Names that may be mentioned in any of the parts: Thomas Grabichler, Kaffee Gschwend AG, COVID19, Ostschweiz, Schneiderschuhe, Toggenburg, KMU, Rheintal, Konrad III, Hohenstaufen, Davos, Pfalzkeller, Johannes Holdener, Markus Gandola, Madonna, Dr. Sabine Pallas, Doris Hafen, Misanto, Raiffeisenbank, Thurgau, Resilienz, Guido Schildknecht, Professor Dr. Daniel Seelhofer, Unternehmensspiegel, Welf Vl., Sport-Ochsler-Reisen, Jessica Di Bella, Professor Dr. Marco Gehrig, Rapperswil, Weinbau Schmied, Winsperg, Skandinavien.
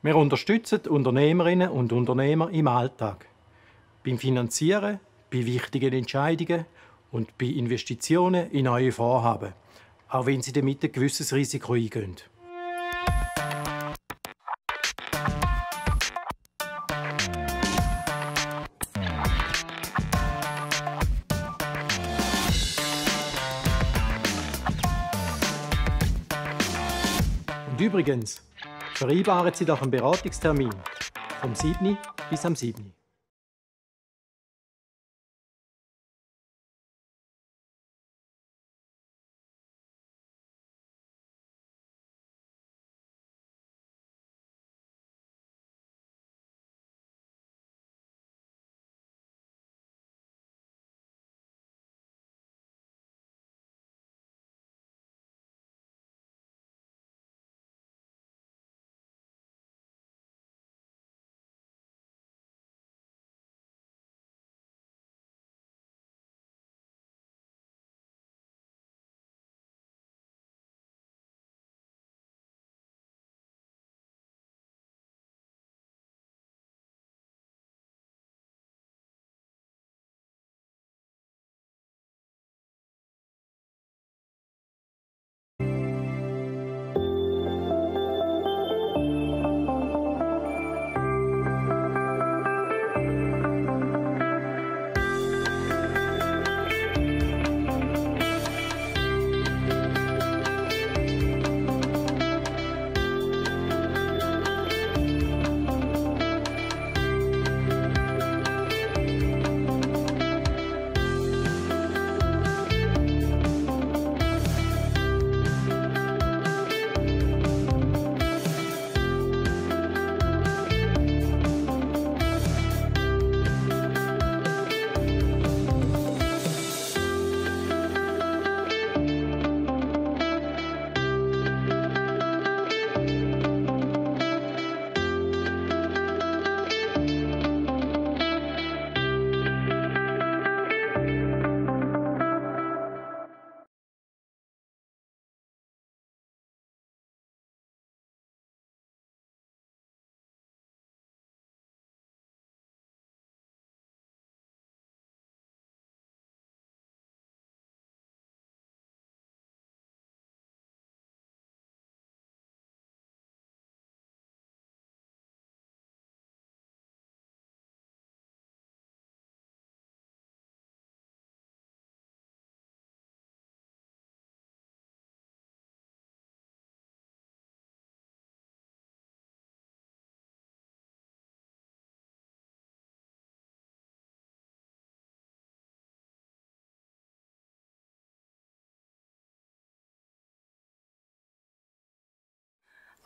Wir unterstützen Unternehmerinnen und Unternehmer im Alltag. Beim Finanzieren, bei wichtigen Entscheidungen und bei Investitionen in neue Vorhaben, auch wenn sie damit ein gewisses Risiko eingehen. Und übrigens, vereinbaren Sie doch einen Beratungstermin vom 7. bis am 7.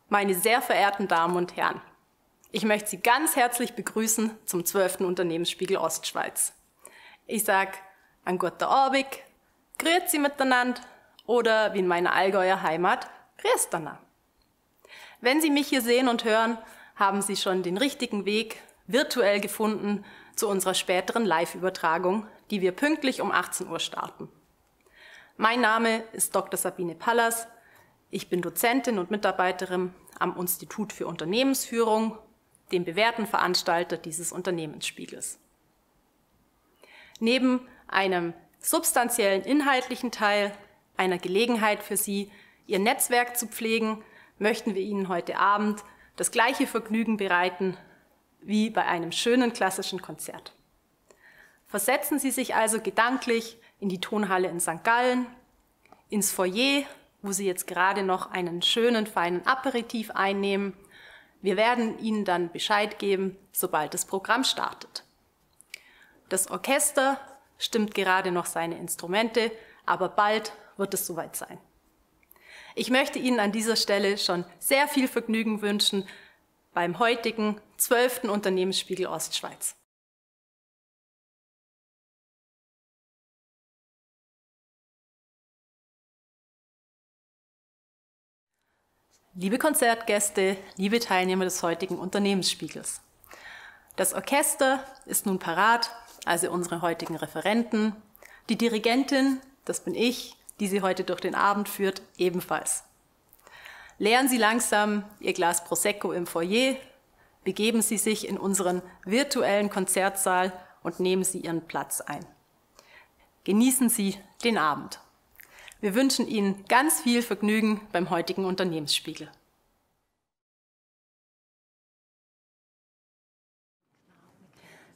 Meine sehr verehrten Damen und Herren, ich möchte Sie ganz herzlich begrüßen zum 12. Unternehmensspiegel Ostschweiz. Ich sage einen guten Abend, grüezi miteinander oder wie in meiner Allgäuer Heimat, grüß danach. Wenn Sie mich hier sehen und hören, haben Sie schon den richtigen Weg virtuell gefunden zu unserer späteren Live-Übertragung, die wir pünktlich um 18 Uhr starten. Mein Name ist Dr. Sabine Pallas. Ich bin Dozentin und Mitarbeiterin am Institut für Unternehmensführung, dem bewährten Veranstalter dieses Unternehmensspiegels. Neben einem substanziellen inhaltlichen Teil, einer Gelegenheit für Sie, Ihr Netzwerk zu pflegen, möchten wir Ihnen heute Abend das gleiche Vergnügen bereiten wie bei einem schönen klassischen Konzert. Versetzen Sie sich also gedanklich in die Tonhalle in St. Gallen, ins Foyer, wo Sie jetzt gerade noch einen schönen, feinen Aperitif einnehmen. Wir werden Ihnen dann Bescheid geben, sobald das Programm startet. Das Orchester stimmt gerade noch seine Instrumente, aber bald wird es soweit sein. Ich möchte Ihnen an dieser Stelle schon sehr viel Vergnügen wünschen beim heutigen 12. Unternehmensspiegel Ostschweiz. Liebe Konzertgäste, liebe Teilnehmer des heutigen Unternehmensspiegels. Das Orchester ist nun parat, also unsere heutigen Referenten. Die Dirigentin, das bin ich, die Sie heute durch den Abend führt, ebenfalls. Leeren Sie langsam Ihr Glas Prosecco im Foyer, begeben Sie sich in unseren virtuellen Konzertsaal und nehmen Sie Ihren Platz ein. Genießen Sie den Abend. Wir wünschen Ihnen ganz viel Vergnügen beim heutigen Unternehmensspiegel.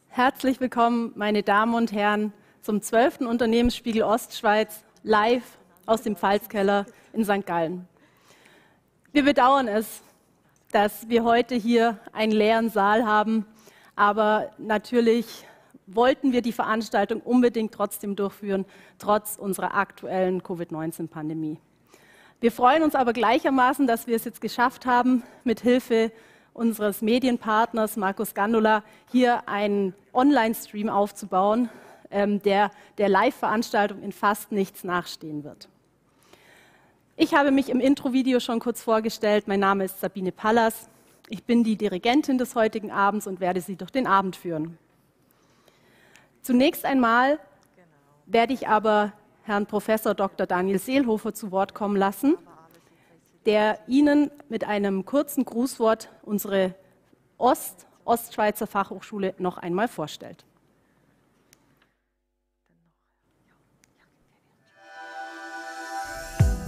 Herzlich willkommen, meine Damen und Herren, zum 12. Unternehmensspiegel Ostschweiz, live aus dem Pfalzkeller in St. Gallen. Wir bedauern es, dass wir heute hier einen leeren Saal haben, aber natürlich wollten wir die Veranstaltung unbedingt trotzdem durchführen, trotz unserer aktuellen Covid-19-Pandemie. Wir freuen uns aber gleichermaßen, dass wir es jetzt geschafft haben, mit Hilfe unseres Medienpartners Markus Gandola hier einen Online-Stream aufzubauen, der der Live-Veranstaltung in fast nichts nachstehen wird. Ich habe mich im Intro-Video schon kurz vorgestellt. Mein Name ist Sabine Pallas. Ich bin die Dirigentin des heutigen Abends und werde Sie durch den Abend führen. Zunächst einmal werde ich aber Herrn Professor Dr. Daniel Seelhofer zu Wort kommen lassen, der Ihnen mit einem kurzen Grußwort unsere Ostschweizer Fachhochschule noch einmal vorstellt.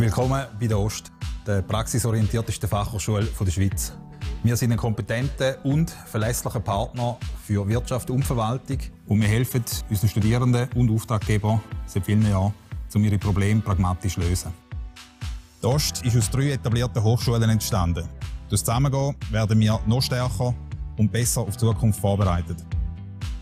Willkommen bei der OST, der praxisorientiertesten Fachhochschule der Schweiz. Wir sind ein kompetenter und verlässlicher Partner für Wirtschaft und Verwaltung und wir helfen unseren Studierenden und Auftraggebern seit vielen Jahren, um ihre Probleme pragmatisch zu lösen. Die OST ist aus 3 etablierten Hochschulen entstanden. Durch das Zusammengehen werden wir noch stärker und besser auf die Zukunft vorbereitet.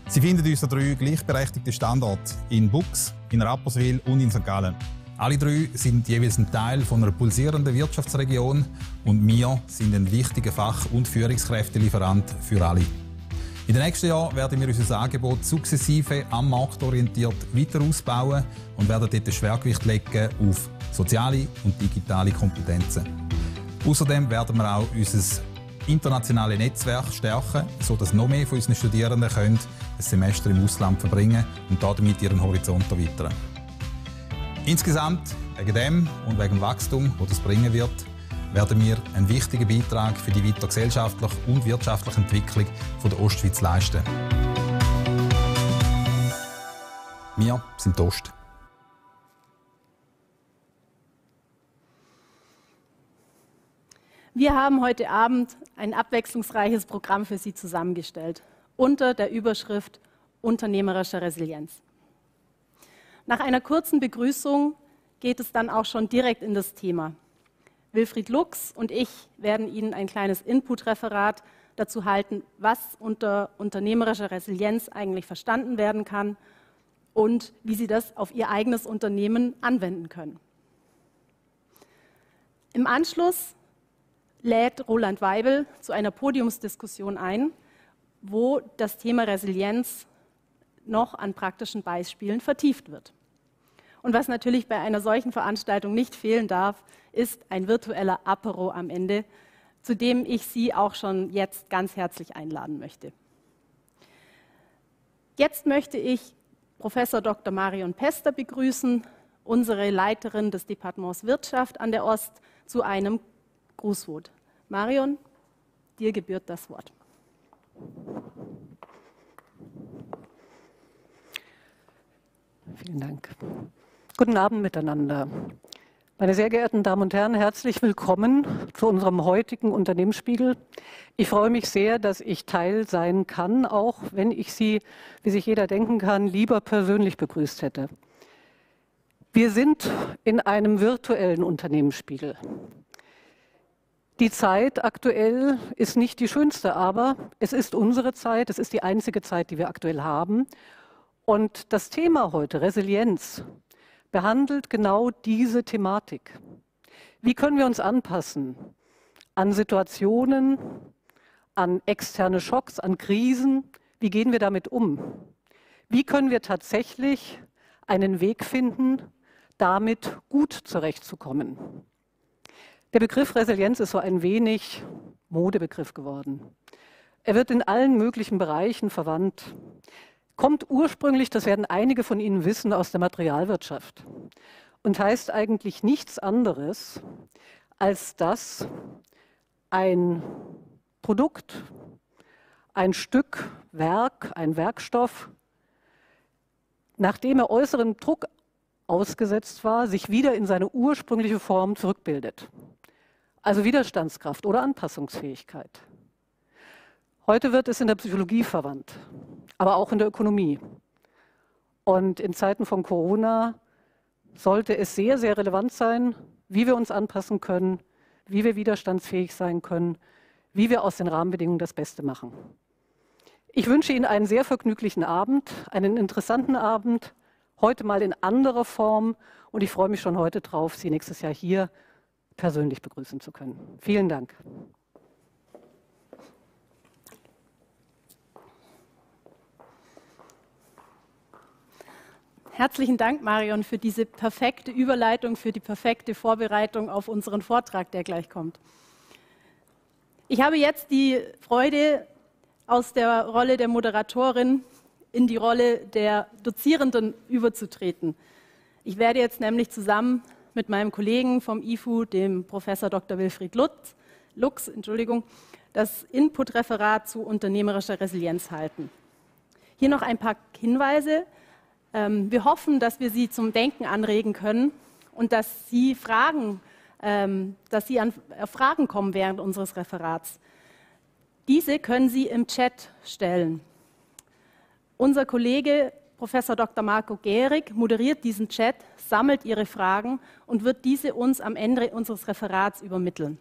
Sie finden unsere 3 gleichberechtigten Standorte in Buchs, in Rapperswil und in St. Gallen. Alle 3 sind jeweils ein Teil von einer pulsierenden Wirtschaftsregion und wir sind ein wichtiger Fach- und Führungskräftelieferant für alle. In den nächsten Jahren werden wir unser Angebot sukzessive am Markt orientiert weiter ausbauen und werden dort ein Schwergewicht legen auf soziale und digitale Kompetenzen. Außerdem werden wir auch unser internationales Netzwerk stärken, sodass noch mehr von unseren Studierenden ein Semester im Ausland verbringen können und damit ihren Horizont erweitern. Insgesamt, wegen dem und wegen dem Wachstum, das das bringen wird, werden wir einen wichtigen Beitrag für die weitere gesellschaftliche und wirtschaftliche Entwicklung der Ostschweiz leisten. Wir sind die Ost. Wir haben heute Abend ein abwechslungsreiches Programm für Sie zusammengestellt, unter der Überschrift Unternehmerische Resilienz. Nach einer kurzen Begrüßung geht es dann auch schon direkt in das Thema. Wilfried Lux und ich werden Ihnen ein kleines Input-Referat dazu halten, was unter unternehmerischer Resilienz eigentlich verstanden werden kann und wie Sie das auf Ihr eigenes Unternehmen anwenden können. Im Anschluss lädt Roland Weibel zu einer Podiumsdiskussion ein, wo das Thema Resilienz noch an praktischen Beispielen vertieft wird. Und was natürlich bei einer solchen Veranstaltung nicht fehlen darf, ist ein virtueller Apero am Ende, zu dem ich Sie auch schon jetzt ganz herzlich einladen möchte. Jetzt möchte ich Professor Dr. Marion Pester begrüßen, unsere Leiterin des Departements Wirtschaft an der Ost, zu einem Grußwort. Marion, dir gebührt das Wort. Vielen Dank. Guten Abend miteinander. Meine sehr geehrten Damen und Herren, herzlich willkommen zu unserem heutigen Unternehmensspiegel. Ich freue mich sehr, dass ich Teil sein kann, auch wenn ich Sie, wie sich jeder denken kann, lieber persönlich begrüßt hätte. Wir sind in einem virtuellen Unternehmensspiegel. Die Zeit aktuell ist nicht die schönste, aber es ist unsere Zeit, es ist die einzige Zeit, die wir aktuell haben. Und das Thema heute, Resilienz, behandelt genau diese Thematik. Wie können wir uns anpassen an Situationen, an externe Schocks, an Krisen? Wie gehen wir damit um? Wie können wir tatsächlich einen Weg finden, damit gut zurechtzukommen? Der Begriff Resilienz ist so ein wenig Modebegriff geworden. Er wird in allen möglichen Bereichen verwandt. Kommt ursprünglich, das werden einige von Ihnen wissen, aus der Materialwirtschaft und heißt eigentlich nichts anderes als dass ein Produkt, ein Stück Werk, ein Werkstoff, nachdem er äußerem Druck ausgesetzt war, sich wieder in seine ursprüngliche Form zurückbildet. Also Widerstandskraft oder Anpassungsfähigkeit. Heute wird es in der Psychologie verwandt, aber auch in der Ökonomie. Und in Zeiten von Corona sollte es sehr, sehr relevant sein, wie wir uns anpassen können, wie wir widerstandsfähig sein können, wie wir aus den Rahmenbedingungen das Beste machen. Ich wünsche Ihnen einen sehr vergnüglichen Abend, einen interessanten Abend, heute mal in anderer Form. Und ich freue mich schon heute drauf, Sie nächstes Jahr hier persönlich begrüßen zu können. Vielen Dank. Herzlichen Dank, Marion, für diese perfekte Überleitung, für die perfekte Vorbereitung auf unseren Vortrag, der gleich kommt. Ich habe jetzt die Freude, aus der Rolle der Moderatorin in die Rolle der Dozierenden überzutreten. Ich werde jetzt nämlich zusammen mit meinem Kollegen vom IFU, dem Professor Dr. Wilfried Lux, das Input-Referat zu unternehmerischer Resilienz halten. Hier noch ein paar Hinweise. Wir hoffen, dass wir Sie zum Denken anregen können und dass Sie an Fragen kommen während unseres Referats. Diese können Sie im Chat stellen. Unser Kollege Professor Dr. Marco Gehrig moderiert diesen Chat, sammelt Ihre Fragen und wird diese uns am Ende unseres Referats übermitteln.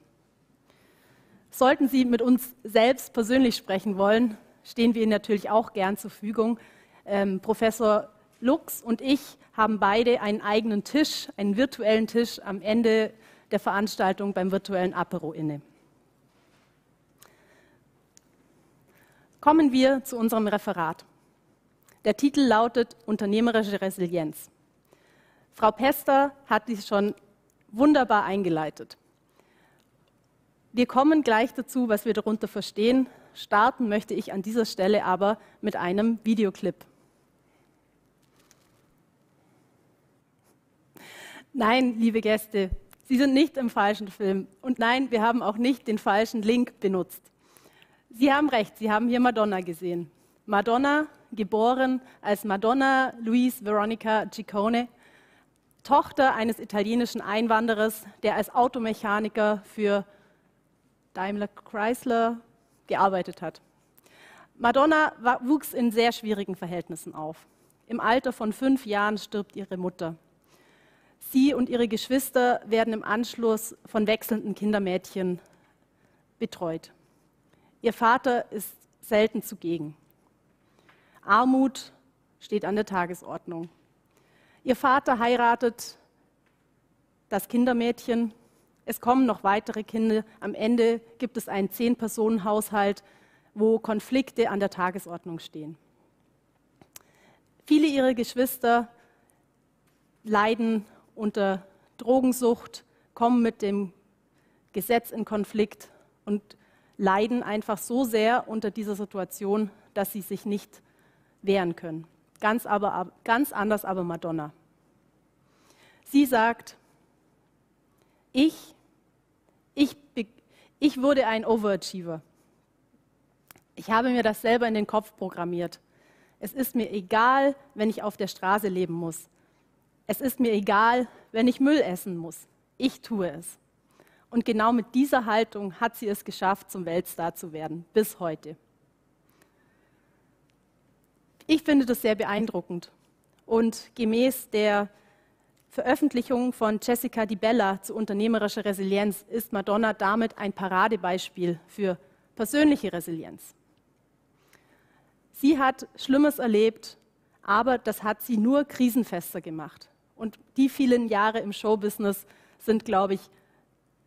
Sollten Sie mit uns selbst persönlich sprechen wollen, stehen wir Ihnen natürlich auch gern zur Verfügung. Professor Lux und ich haben beide einen eigenen Tisch, einen virtuellen Tisch am Ende der Veranstaltung beim virtuellen Apero inne. Kommen wir zu unserem Referat. Der Titel lautet Unternehmerische Resilienz. Frau Pester hat dies schon wunderbar eingeleitet. Wir kommen gleich dazu, was wir darunter verstehen. Starten möchte ich an dieser Stelle aber mit einem Videoclip. Nein, liebe Gäste, Sie sind nicht im falschen Film. Und nein, wir haben auch nicht den falschen Link benutzt. Sie haben recht, Sie haben hier Madonna gesehen. Madonna, geboren als Madonna Louise Veronica Ciccone, Tochter eines italienischen Einwanderers, der als Automechaniker für Daimler Chrysler gearbeitet hat. Madonna wuchs in sehr schwierigen Verhältnissen auf. Im Alter von 5 Jahren stirbt ihre Mutter. Sie und ihre Geschwister werden im Anschluss von wechselnden Kindermädchen betreut. Ihr Vater ist selten zugegen. Armut steht an der Tagesordnung. Ihr Vater heiratet das Kindermädchen. Es kommen noch weitere Kinder. Am Ende gibt es einen 10-Personen-Haushalt, wo Konflikte an der Tagesordnung stehen. Viele ihrer Geschwister leiden unter Drogensucht, kommen mit dem Gesetz in Konflikt und leiden einfach so sehr unter dieser Situation, dass sie sich nicht wehren können. Ganz anders aber Madonna. Sie sagt, ich wurde ein Overachiever. Ich habe mir das selber in den Kopf programmiert. Es ist mir egal, wenn ich auf der Straße leben muss. Es ist mir egal, wenn ich Müll essen muss. Ich tue es. Und genau mit dieser Haltung hat sie es geschafft, zum Weltstar zu werden, bis heute. Ich finde das sehr beeindruckend. Und gemäß der Veröffentlichung von Jessica Di Bella zu unternehmerischer Resilienz ist Madonna damit ein Paradebeispiel für persönliche Resilienz. Sie hat Schlimmes erlebt, aber das hat sie nur krisenfester gemacht. Und die vielen Jahre im Showbusiness sind, glaube ich,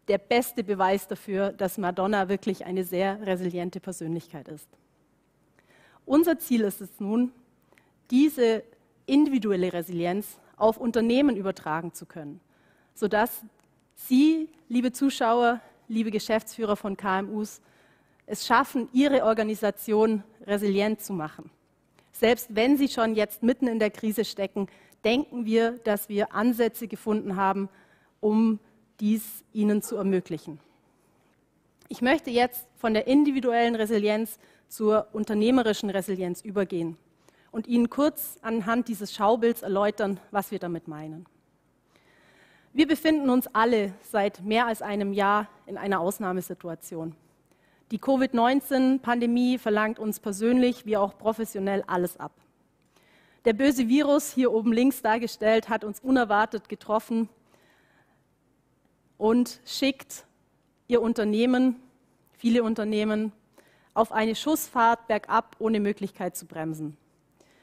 der beste Beweis dafür, dass Madonna wirklich eine sehr resiliente Persönlichkeit ist. Unser Ziel ist es nun, diese individuelle Resilienz auf Unternehmen übertragen zu können, sodass Sie, liebe Zuschauer, liebe Geschäftsführer von KMUs, es schaffen, Ihre Organisation resilient zu machen. Selbst wenn Sie schon jetzt mitten in der Krise stecken, denken wir, dass wir Ansätze gefunden haben, um dies ihnen zu ermöglichen. Ich möchte jetzt von der individuellen Resilienz zur unternehmerischen Resilienz übergehen und Ihnen kurz anhand dieses Schaubilds erläutern, was wir damit meinen. Wir befinden uns alle seit mehr als einem Jahr in einer Ausnahmesituation. Die Covid-19-Pandemie verlangt uns persönlich wie auch professionell alles ab. Der böse Virus, hier oben links dargestellt, hat uns unerwartet getroffen und schickt Ihr Unternehmen, viele Unternehmen, auf eine Schussfahrt bergab ohne Möglichkeit zu bremsen.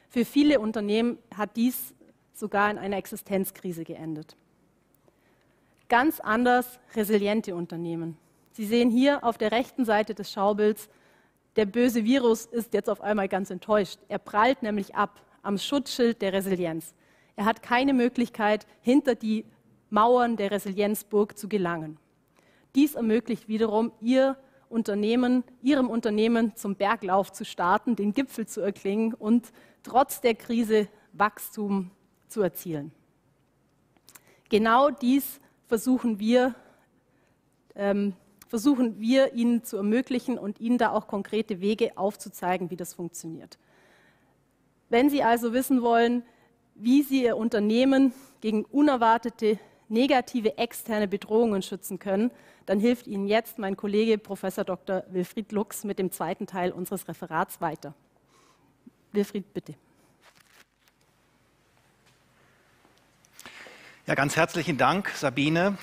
Für viele Unternehmen hat dies sogar in einer Existenzkrise geendet. Ganz anders resiliente Unternehmen. Sie sehen hier auf der rechten Seite des Schaubilds, der böse Virus ist jetzt auf einmal ganz enttäuscht. Er prallt nämlich ab am Schutzschild der Resilienz. Er hat keine Möglichkeit, hinter die Mauern der Resilienzburg zu gelangen. Dies ermöglicht wiederum Ihrem Unternehmen zum Berglauf zu starten, den Gipfel zu erklimmen und trotz der Krise Wachstum zu erzielen. Genau dies versuchen wir Ihnen zu ermöglichen und Ihnen da auch konkrete Wege aufzuzeigen, wie das funktioniert. Wenn Sie also wissen wollen, wie Sie Ihr Unternehmen gegen unerwartete negative externe Bedrohungen schützen können, dann hilft Ihnen jetzt mein Kollege Professor Dr. Wilfried Lux mit dem zweiten Teil unseres Referats weiter. Wilfried, bitte. Ja, ganz herzlichen Dank, Sabine.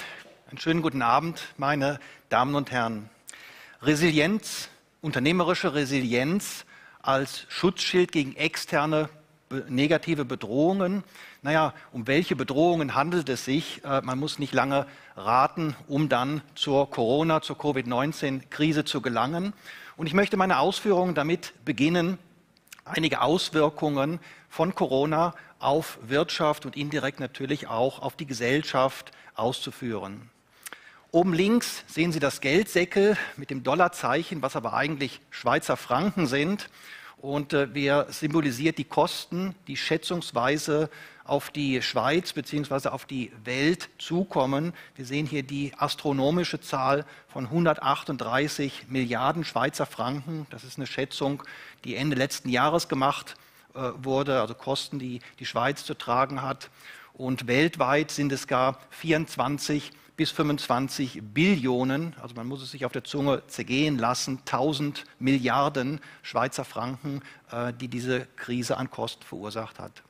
Einen schönen guten Abend, meine Damen und Herren. Resilienz, unternehmerische Resilienz als Schutzschild gegen externe negative Bedrohungen. Naja, um welche Bedrohungen handelt es sich? Man muss nicht lange raten, um dann zur Covid-19-Krise zu gelangen. Und ich möchte meine Ausführungen damit beginnen, einige Auswirkungen von Corona auf Wirtschaft und indirekt natürlich auch auf die Gesellschaft auszuführen. Oben links sehen Sie das Geldsäckel mit dem Dollarzeichen, was aber eigentlich Schweizer Franken sind. Und wer symbolisiert die Kosten, die schätzungsweise auf die Schweiz bzw. auf die Welt zukommen? Wir sehen hier die astronomische Zahl von 138 Milliarden Schweizer Franken. Das ist eine Schätzung, die Ende letzten Jahres gemacht wurde, also Kosten, die die Schweiz zu tragen hat. Und weltweit sind es gar 24 bis 25 Billionen, also man muss es sich auf der Zunge zergehen lassen, 1000 Milliarden Schweizer Franken, die diese Krise an Kosten verursacht hat.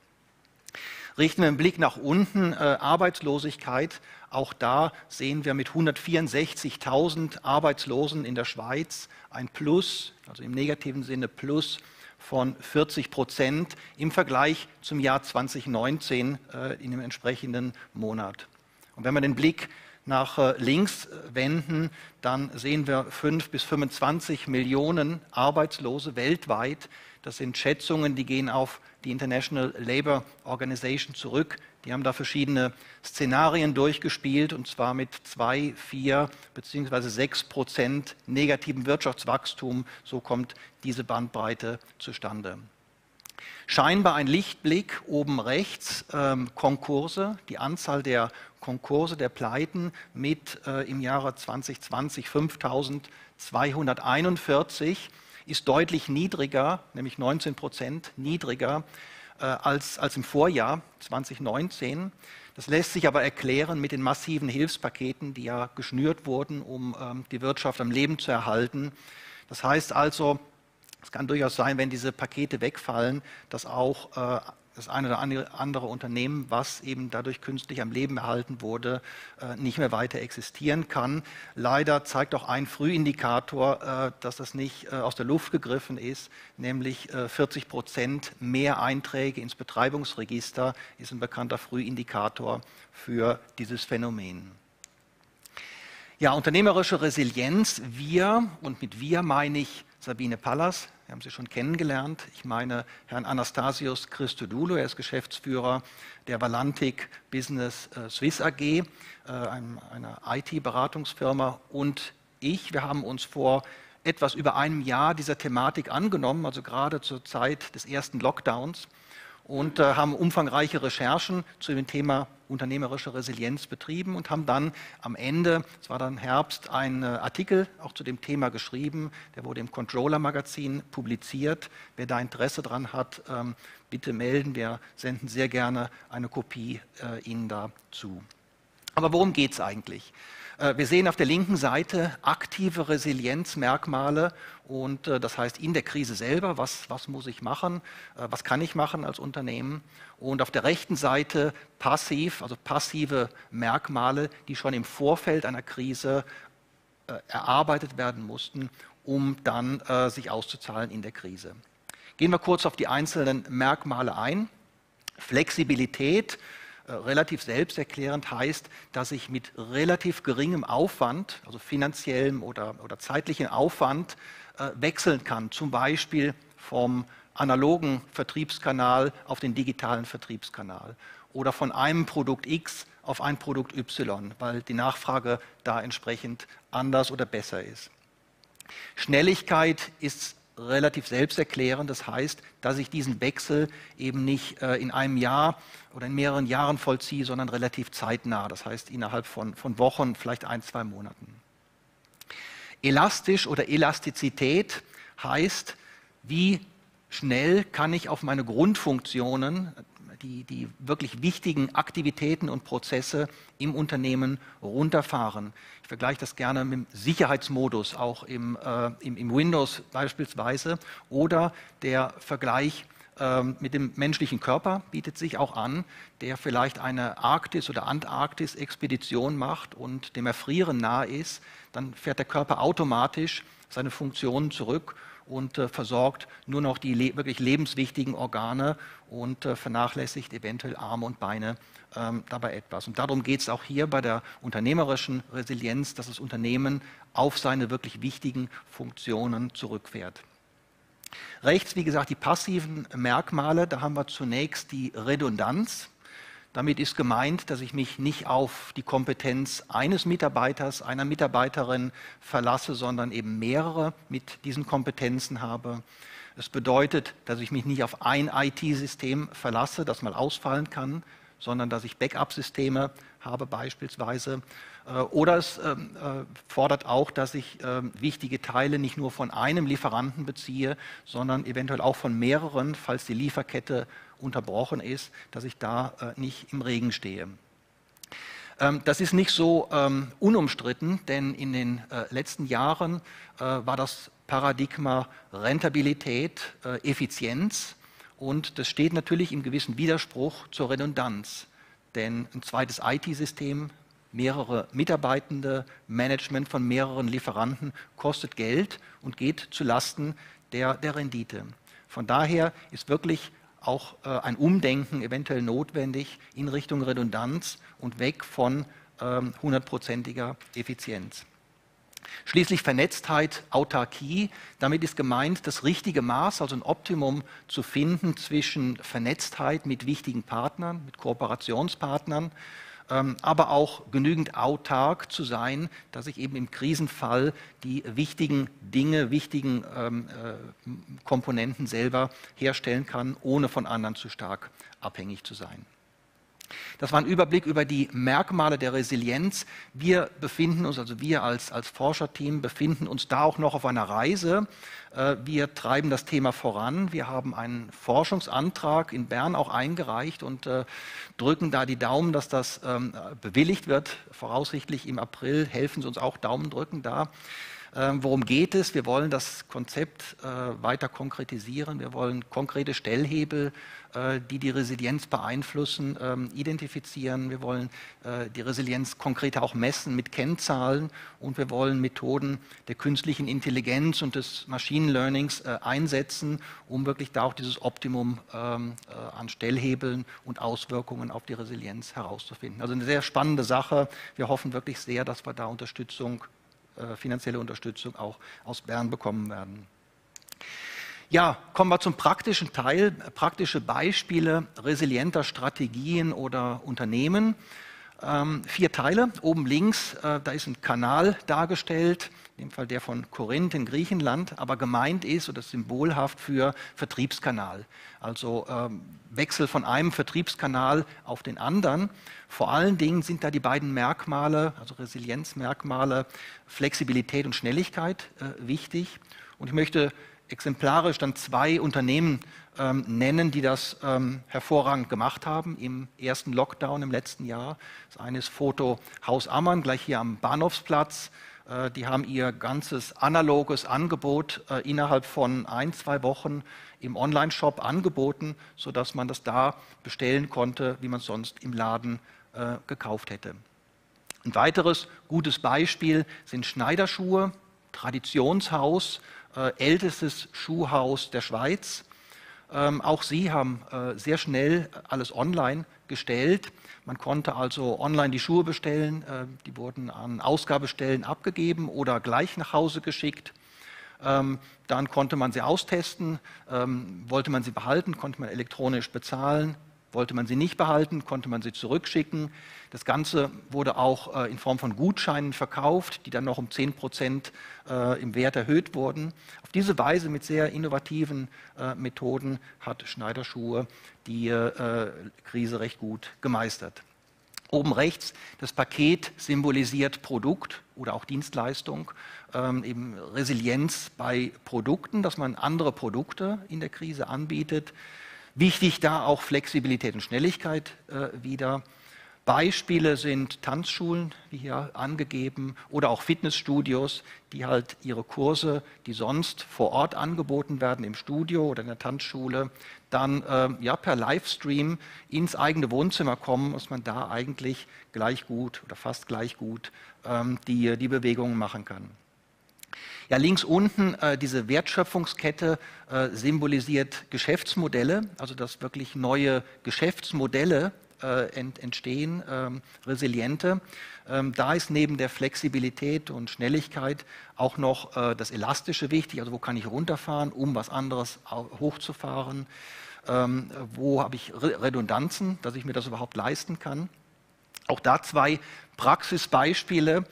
Richten wir einen Blick nach unten, Arbeitslosigkeit, auch da sehen wir mit 164.000 Arbeitslosen in der Schweiz ein Plus, also im negativen Sinne Plus von 40% im Vergleich zum Jahr 2019 in dem entsprechenden Monat. Und wenn wir den Blick nach links wenden, dann sehen wir 5 bis 25 Millionen Arbeitslose weltweit. Das sind Schätzungen, die gehen auf die International Labour Organization zurück. Die haben da verschiedene Szenarien durchgespielt, und zwar mit 2, 4 bzw. 6% negativem Wirtschaftswachstum. So kommt diese Bandbreite zustande. Scheinbar ein Lichtblick oben rechts, Konkurse, die Anzahl der Konkurse, der Pleiten mit im Jahre 2020 5.241 ist deutlich niedriger, nämlich 19% niedriger als im Vorjahr 2019. Das lässt sich aber erklären mit den massiven Hilfspaketen, die ja geschnürt wurden, um die Wirtschaft am Leben zu erhalten. Das heißt also, es kann durchaus sein, wenn diese Pakete wegfallen, dass auch das eine oder andere Unternehmen, was eben dadurch künstlich am Leben erhalten wurde, nicht mehr weiter existieren kann. Leider zeigt auch ein Frühindikator, dass das nicht aus der Luft gegriffen ist, nämlich 40% mehr Einträge ins Betreibungsregister ist ein bekannter Frühindikator für dieses Phänomen. Ja, unternehmerische Resilienz, wir, und mit wir meine ich Sabine Pallas, wir haben sie schon kennengelernt. Ich meine Herrn Anastasios Christodoulou, er ist Geschäftsführer der Valantic Business Swiss AG, einer IT-Beratungsfirma, und ich. Wir haben uns vor etwas über einem Jahr dieser Thematik angenommen, also gerade zur Zeit des ersten Lockdowns, und haben umfangreiche Recherchen zu dem Thema unternehmerische Resilienz betrieben und haben dann am Ende, es war dann Herbst, einen Artikel auch zu dem Thema geschrieben, der wurde im Controller-Magazin publiziert. Wer da Interesse dran hat, bitte melden, wir senden sehr gerne eine Kopie Ihnen da zu. Aber worum geht es eigentlich? Wir sehen auf der linken Seite aktive Resilienzmerkmale und das heißt in der Krise selber, was muss ich machen, was kann ich machen als Unternehmen, und auf der rechten Seite passiv, also passive Merkmale, die schon im Vorfeld einer Krise erarbeitet werden mussten, um dann sich auszuzahlen in der Krise. Gehen wir kurz auf die einzelnen Merkmale ein. Flexibilität. Relativ selbsterklärend heißt, dass ich mit relativ geringem Aufwand, also finanziellem oder zeitlichen Aufwand, wechseln kann, zum Beispiel vom analogen Vertriebskanal auf den digitalen Vertriebskanal oder von einem Produkt X auf ein Produkt Y, weil die Nachfrage da entsprechend anders oder besser ist. Schnelligkeit ist relativ selbsterklärend. Das heißt, dass ich diesen Wechsel eben nicht in einem Jahr oder in mehreren Jahren vollziehe, sondern relativ zeitnah. Das heißt, innerhalb von Wochen, vielleicht ein, zwei Monaten. Elastisch oder Elastizität heißt, wie schnell kann ich auf meine Grundfunktionen, die wirklich wichtigen Aktivitäten und Prozesse im Unternehmen runterfahren. Ich vergleiche das gerne mit dem Sicherheitsmodus, auch im Windows beispielsweise. Oder der Vergleich mit dem menschlichen Körper bietet sich auch an, der vielleicht eine Arktis- oder Antarktis-Expedition macht und dem Erfrieren nahe ist. Dann fährt der Körper automatisch seine Funktionen zurück und versorgt nur noch die wirklich lebenswichtigen Organe und vernachlässigt eventuell Arme und Beine dabei etwas. Und darum geht es auch hier bei der unternehmerischen Resilienz, dass das Unternehmen auf seine wirklich wichtigen Funktionen zurückfährt. Rechts, wie gesagt, die passiven Merkmale. Da haben wir zunächst die Redundanz. Damit ist gemeint, dass ich mich nicht auf die Kompetenz eines Mitarbeiters, einer Mitarbeiterin verlasse, sondern eben mehrere mit diesen Kompetenzen habe. Es bedeutet, dass ich mich nicht auf ein IT-System verlasse, das mal ausfallen kann, sondern dass ich Backup-Systeme habe beispielsweise. Oder es fordert auch, dass ich wichtige Teile nicht nur von einem Lieferanten beziehe, sondern eventuell auch von mehreren, falls die Lieferkette unterbrochen ist, dass ich da nicht im Regen stehe. Das ist nicht so unumstritten, denn in den letzten Jahren war das Paradigma Rentabilität, Effizienz, und das steht natürlich im gewissen Widerspruch zur Redundanz, denn ein zweites IT-System, mehrere Mitarbeitende, Management von mehreren Lieferanten kostet Geld und geht zulasten der Rendite. Von daher ist wirklich auch ein Umdenken eventuell notwendig in Richtung Redundanz und weg von hundertprozentiger Effizienz. Schließlich Vernetztheit, Autarkie. Damit ist gemeint, das richtige Maß, also ein Optimum zu finden zwischen Vernetztheit mit wichtigen Partnern, mit Kooperationspartnern, aber auch genügend autark zu sein, dass ich eben im Krisenfall die wichtigen Dinge, wichtigen Komponenten selber herstellen kann, ohne von anderen zu stark abhängig zu sein. Das war ein Überblick über die Merkmale der Resilienz. Wir befinden uns, also wir als Forscherteam, befinden uns da auch noch auf einer Reise. Wir treiben das Thema voran. Wir haben einen Forschungsantrag in Bern auch eingereicht und drücken da die Daumen, dass das bewilligt wird. Voraussichtlich im April. Helfen Sie uns auch, Daumen drücken da. Worum geht es? Wir wollen das Konzept weiter konkretisieren. Wir wollen konkrete Stellhebel, die Resilienz beeinflussen, identifizieren. Wir wollen die Resilienz konkreter auch messen mit Kennzahlen, und wir wollen Methoden der künstlichen Intelligenz und des Machine Learnings einsetzen, um wirklich da auch dieses Optimum an Stellhebeln und Auswirkungen auf die Resilienz herauszufinden. Also eine sehr spannende Sache. Wir hoffen wirklich sehr, dass wir da finanzielle Unterstützung auch aus Bern bekommen werden. Ja, kommen wir zum praktischen Teil. Praktische Beispiele resilienter Strategien oder Unternehmen. vier Teile. Oben links, da ist ein Kanal dargestellt, in dem Fall der von Korinth in Griechenland, aber gemeint ist, und das ist symbolhaft für Vertriebskanal. Also Wechsel von einem Vertriebskanal auf den anderen. Vor allen Dingen sind da die beiden Merkmale, also Resilienzmerkmale, Flexibilität und Schnelligkeit wichtig. Und ich möchte exemplarisch dann zwei Unternehmen nennen, die das hervorragend gemacht haben im ersten Lockdown im letzten Jahr. Das eine ist Foto Haus Ammann, gleich hier am Bahnhofsplatz. Die haben ihr ganzes analoges Angebot innerhalb von 1-2 Wochen im Online-Shop angeboten, sodass man das da bestellen konnte, wie man es sonst im Laden gekauft hätte. Ein weiteres gutes Beispiel sind Schneiderschuhe, Traditionshaus, ältestes Schuhhaus der Schweiz. Auch sie haben sehr schnell alles online gestellt. Man konnte also online die Schuhe bestellen, die wurden an Ausgabestellen abgegeben oder gleich nach Hause geschickt. Dann konnte man sie austesten, wollte man sie behalten, konnte man elektronisch bezahlen, wollte man sie nicht behalten, konnte man sie zurückschicken. Das Ganze wurde auch in Form von Gutscheinen verkauft, die dann noch um 10% im Wert erhöht wurden. Auf diese Weise mit sehr innovativen Methoden hat Schneiderschuhe die Krise recht gut gemeistert. Oben rechts, das Paket symbolisiert Produkt oder auch Dienstleistung, eben Resilienz bei Produkten, dass man andere Produkte in der Krise anbietet. Wichtig da auch Flexibilität und Schnelligkeit wieder. Beispiele sind Tanzschulen, wie hier angegeben, oder auch Fitnessstudios, die halt ihre Kurse, die sonst vor Ort angeboten werden im Studio oder in der Tanzschule, dann per Livestream ins eigene Wohnzimmer kommen, dass man da eigentlich gleich gut oder fast gleich gut die Bewegungen machen kann. Ja, links unten, diese Wertschöpfungskette symbolisiert Geschäftsmodelle, also dass wirklich neue Geschäftsmodelle entstehen, resiliente. Da ist neben der Flexibilität und Schnelligkeit auch noch das Elastische wichtig, also wo kann ich runterfahren, um was anderes hochzufahren, wo habe ich Redundanzen, dass ich mir das überhaupt leisten kann. Auch da zwei Praxisbeispiele.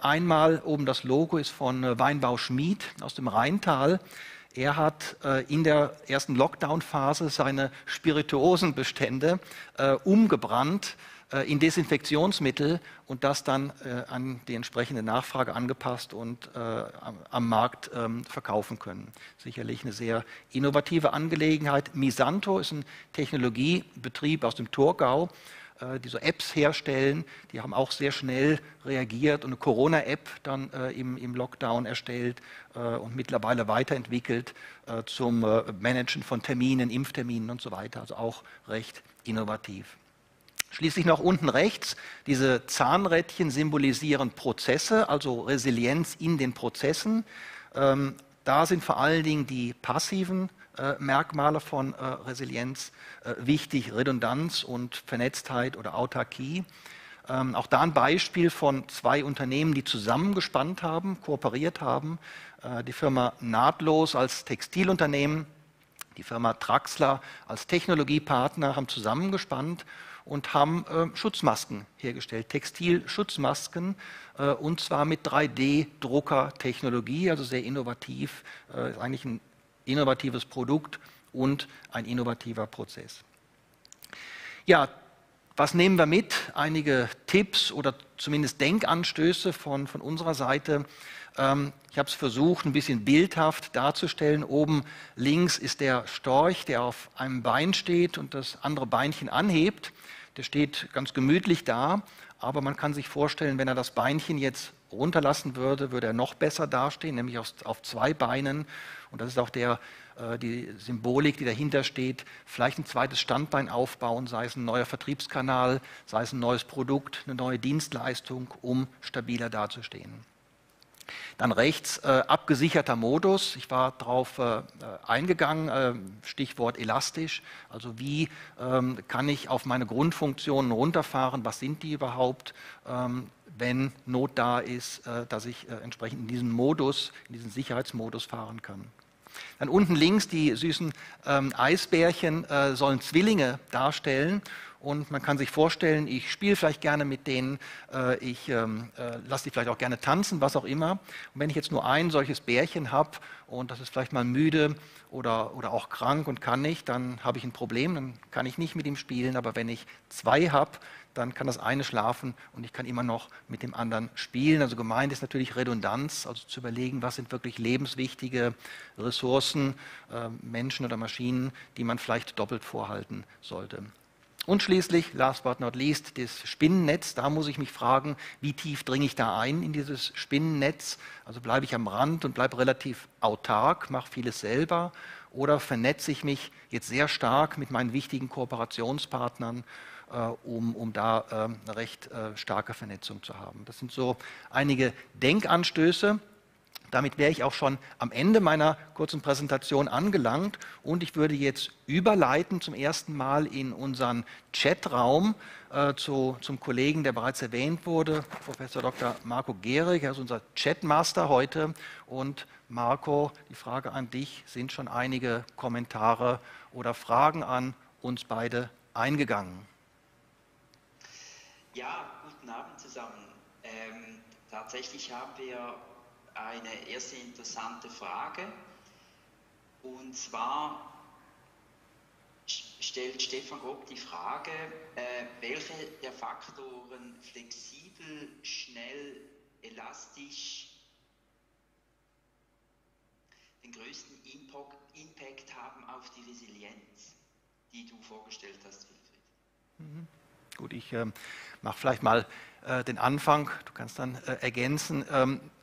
Einmal oben das Logo ist von Weinbau Schmied aus dem Rheintal. Er hat in der ersten Lockdown-Phase seine Spirituosenbestände umgebrannt in Desinfektionsmittel und das dann an die entsprechende Nachfrage angepasst und am Markt verkaufen können. Sicherlich eine sehr innovative Angelegenheit. Misanto ist ein Technologiebetrieb aus dem Thurgau, die so Apps herstellen, die haben auch sehr schnell reagiert und eine Corona-App dann im Lockdown erstellt und mittlerweile weiterentwickelt zum Managen von Terminen, Impfterminen und so weiter, also auch recht innovativ. Schließlich noch unten rechts, diese Zahnrädchen symbolisieren Prozesse, also Resilienz in den Prozessen. Da sind vor allen Dingen die passiven Merkmale von Resilienz wichtig, Redundanz und Vernetztheit oder Autarkie. Auch da ein Beispiel von zwei Unternehmen, die zusammengespannt haben, kooperiert haben. Die Firma Nahtlos als Textilunternehmen, die Firma Traxler als Technologiepartner haben zusammengespannt und haben Schutzmasken hergestellt, Textilschutzmasken, und zwar mit 3D-Drucker-Technologie, also sehr innovativ, ist eigentlich ein innovatives Produkt und ein innovativer Prozess. Ja, was nehmen wir mit? Einige Tipps oder zumindest Denkanstöße von unserer Seite. Ich habe es versucht, ein bisschen bildhaft darzustellen. Oben links ist der Storch, der auf einem Bein steht und das andere Beinchen anhebt. Der steht ganz gemütlich da, aber man kann sich vorstellen, wenn er das Beinchen jetzt runterlassen würde, würde er noch besser dastehen, nämlich auf zwei Beinen. Und das ist auch die Symbolik, die dahinter steht. Vielleicht ein zweites Standbein aufbauen, sei es ein neuer Vertriebskanal, sei es ein neues Produkt, eine neue Dienstleistung, um stabiler dazustehen. Dann rechts, abgesicherter Modus. Ich war darauf eingegangen, Stichwort elastisch. Also wie kann ich auf meine Grundfunktionen runterfahren? Was sind die überhaupt? Wenn Not da ist, dass ich entsprechend in diesen Modus, in diesen Sicherheitsmodus fahren kann. Dann unten links die süßen Eisbärchen sollen Zwillinge darstellen und man kann sich vorstellen, ich spiele vielleicht gerne mit denen, ich lasse die vielleicht auch gerne tanzen, was auch immer. Und wenn ich jetzt nur ein solches Bärchen habe und das ist vielleicht mal müde oder auch krank und kann nicht, dann habe ich ein Problem, dann kann ich nicht mit ihm spielen, aber wenn ich zwei habe, dann kann das eine schlafen und ich kann immer noch mit dem anderen spielen. Also gemeint ist natürlich Redundanz, also zu überlegen, was sind wirklich lebenswichtige Ressourcen, Menschen oder Maschinen, die man vielleicht doppelt vorhalten sollte. Und schließlich, last but not least, das Spinnennetz. Da muss ich mich fragen, wie tief dringe ich da ein in dieses Spinnennetz? Also bleibe ich am Rand und bleibe relativ autark, mache vieles selber oder vernetze ich mich jetzt sehr stark mit meinen wichtigen Kooperationspartnern, um da eine recht starke Vernetzung zu haben. Das sind so einige Denkanstöße. Damit wäre ich auch schon am Ende meiner kurzen Präsentation angelangt und ich würde jetzt überleiten zum ersten Mal in unseren Chatraum zum Kollegen, der bereits erwähnt wurde, Professor Dr. Marco Gehrig, er ist unser Chatmaster heute. Und Marco, die Frage an dich, sind schon einige Kommentare oder Fragen an uns beide eingegangen? Ja, guten Abend zusammen. Tatsächlich haben wir eine erste interessante Frage, und zwar stellt Stefan Grob die Frage, welche der Faktoren flexibel, schnell, elastisch den größten Impact haben auf die Resilienz, die du vorgestellt hast, Wilfried. Mhm. Gut, ich mache vielleicht mal den Anfang, du kannst dann ergänzen.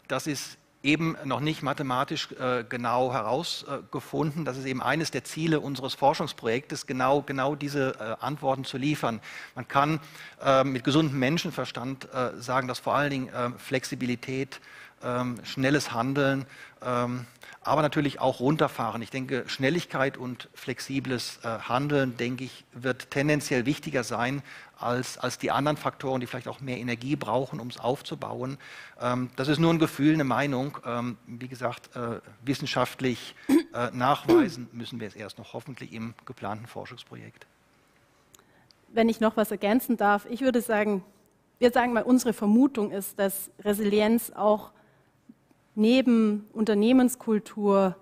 Das ist eben noch nicht mathematisch genau herausgefunden. Das ist eben eines der Ziele unseres Forschungsprojektes, genau diese Antworten zu liefern. Man kann mit gesundem Menschenverstand sagen, dass vor allen Dingen Flexibilität, schnelles Handeln, aber natürlich auch runterfahren. Ich denke, Schnelligkeit und flexibles Handeln, denke ich, wird tendenziell wichtiger sein als die anderen Faktoren, die vielleicht auch mehr Energie brauchen, um es aufzubauen. Das ist nur ein Gefühl, eine Meinung. Wie gesagt, wissenschaftlich nachweisen müssen wir es erst noch, hoffentlich im geplanten Forschungsprojekt. Wenn ich noch was ergänzen darf, ich würde sagen, wir sagen mal, unsere Vermutung ist, dass Resilienz auch neben Unternehmenskultur,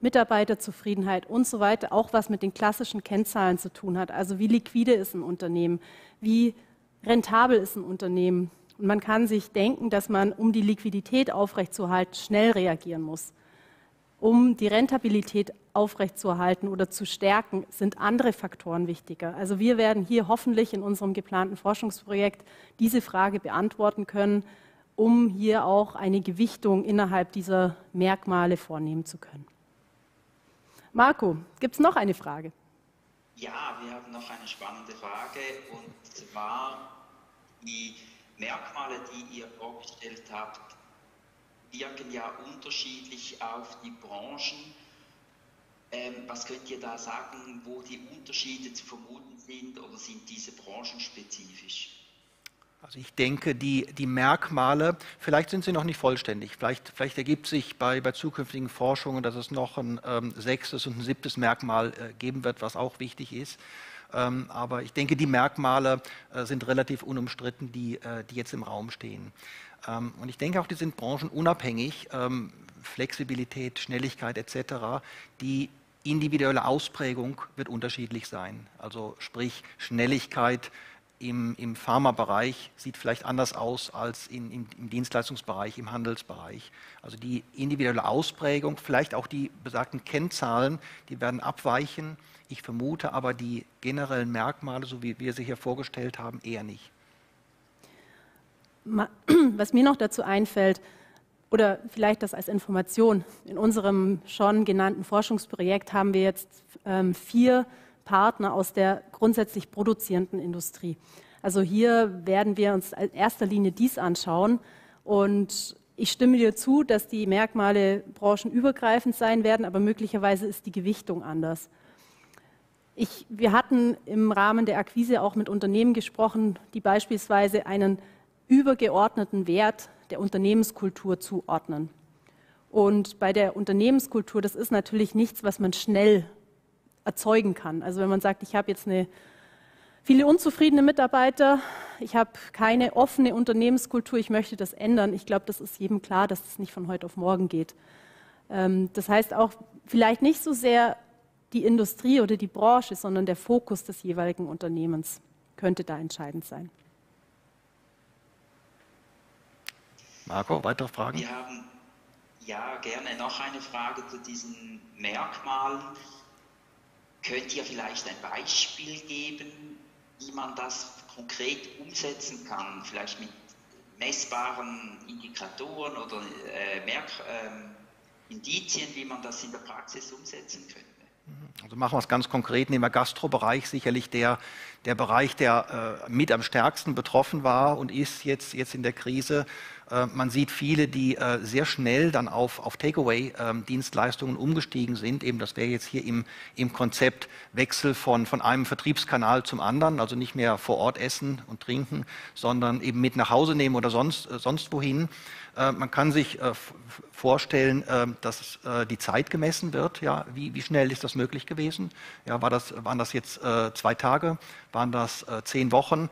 Mitarbeiterzufriedenheit und so weiter auch was mit den klassischen Kennzahlen zu tun hat. Also wie liquide ist ein Unternehmen, wie rentabel ist ein Unternehmen. Und man kann sich denken, dass man, um die Liquidität aufrechtzuerhalten, schnell reagieren muss. Um die Rentabilität aufrechtzuerhalten oder zu stärken, sind andere Faktoren wichtiger. Also wir werden hier hoffentlich in unserem geplanten Forschungsprojekt diese Frage beantworten können, um hier auch eine Gewichtung innerhalb dieser Merkmale vornehmen zu können. Marco, gibt es noch eine Frage? Ja, wir haben noch eine spannende Frage, und zwar die Merkmale, die ihr vorgestellt habt, wirken ja unterschiedlich auf die Branchen. Was könnt ihr da sagen, wo die Unterschiede zu vermuten sind, oder sind diese branchenspezifisch? Also ich denke, die Merkmale, vielleicht sind sie noch nicht vollständig. Vielleicht ergibt sich bei zukünftigen Forschungen, dass es noch ein sechstes und ein siebtes Merkmal geben wird, was auch wichtig ist. Aber ich denke, die Merkmale sind relativ unumstritten, die jetzt im Raum stehen. Und ich denke auch, die sind branchenunabhängig, Flexibilität, Schnelligkeit etc. Die individuelle Ausprägung wird unterschiedlich sein. Also sprich, Schnelligkeit im Pharmabereich sieht vielleicht anders aus als im Dienstleistungsbereich, im Handelsbereich. Also die individuelle Ausprägung, vielleicht auch die besagten Kennzahlen, die werden abweichen. Ich vermute aber die generellen Merkmale, so wie wir sie hier vorgestellt haben, eher nicht. Was mir noch dazu einfällt, oder vielleicht das als Information, in unserem schon genannten Forschungsprojekt haben wir jetzt 4 Partner aus der grundsätzlich produzierenden Industrie. Also hier werden wir uns in erster Linie dies anschauen, und ich stimme dir zu, dass die Merkmale branchenübergreifend sein werden, aber möglicherweise ist die Gewichtung anders. Wir hatten im Rahmen der Akquise auch mit Unternehmen gesprochen, die beispielsweise einen übergeordneten Wert der Unternehmenskultur zuordnen. Und bei der Unternehmenskultur, das ist natürlich nichts, was man schnell erzeugen kann. Also wenn man sagt, ich habe jetzt eine Viele unzufriedene Mitarbeiter. Ich habe keine offene Unternehmenskultur. Ich möchte das ändern. Ich glaube, das ist jedem klar, dass es nicht von heute auf morgen geht. Das heißt auch vielleicht nicht so sehr die Industrie oder die Branche, sondern der Fokus des jeweiligen Unternehmens könnte da entscheidend sein. Marco, weitere Fragen? Wir haben ja gerne noch eine Frage zu diesen Merkmalen. Könnt ihr vielleicht ein Beispiel geben, wie man das konkret umsetzen kann? Vielleicht mit messbaren Indikatoren oder Indizien, wie man das in der Praxis umsetzen könnte? Also machen wir es ganz konkret, nehmen wir Gastrobereich, sicherlich der Bereich, der mit am stärksten betroffen war und ist jetzt in der Krise. Man sieht viele, die sehr schnell dann auf Takeaway-Dienstleistungen umgestiegen sind. Eben, das wäre jetzt hier im Konzept Wechsel von einem Vertriebskanal zum anderen, also nicht mehr vor Ort essen und trinken, sondern eben mit nach Hause nehmen oder sonst wohin. Man kann sich vorstellen, dass die Zeit gemessen wird. Ja, wie schnell ist das möglich gewesen? Ja, waren das jetzt 2 Tage? Waren das 10 Wochen?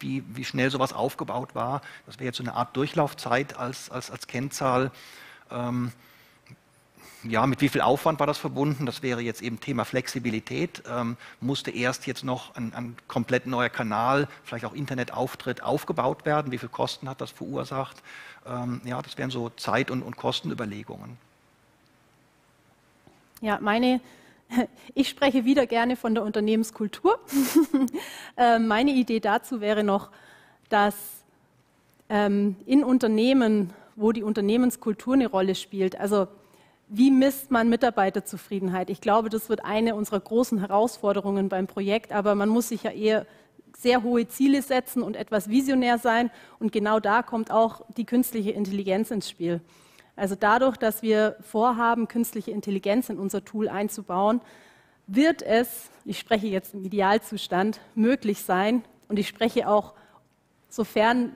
Wie schnell sowas aufgebaut war? Das wäre jetzt so eine Art Durchlaufzeit als Kennzahl. Ja, mit wie viel Aufwand war das verbunden? Das wäre jetzt eben Thema Flexibilität. Musste erst jetzt noch ein komplett neuer Kanal, vielleicht auch Internetauftritt aufgebaut werden? Wie viel Kosten hat das verursacht? Ja, das wären so Zeit- und Kostenüberlegungen. Ja, ich spreche wieder gerne von der Unternehmenskultur. Meine Idee dazu wäre noch, dass in Unternehmen, wo die Unternehmenskultur eine Rolle spielt, also wie misst man Mitarbeiterzufriedenheit? Ich glaube, das wird eine unserer großen Herausforderungen beim Projekt, aber man muss sich ja eher sehr hohe Ziele setzen und etwas visionär sein. Und genau da kommt auch die künstliche Intelligenz ins Spiel. Also dadurch, dass wir vorhaben, künstliche Intelligenz in unser Tool einzubauen, wird es, ich spreche jetzt im Idealzustand, möglich sein. Und ich spreche auch, sofern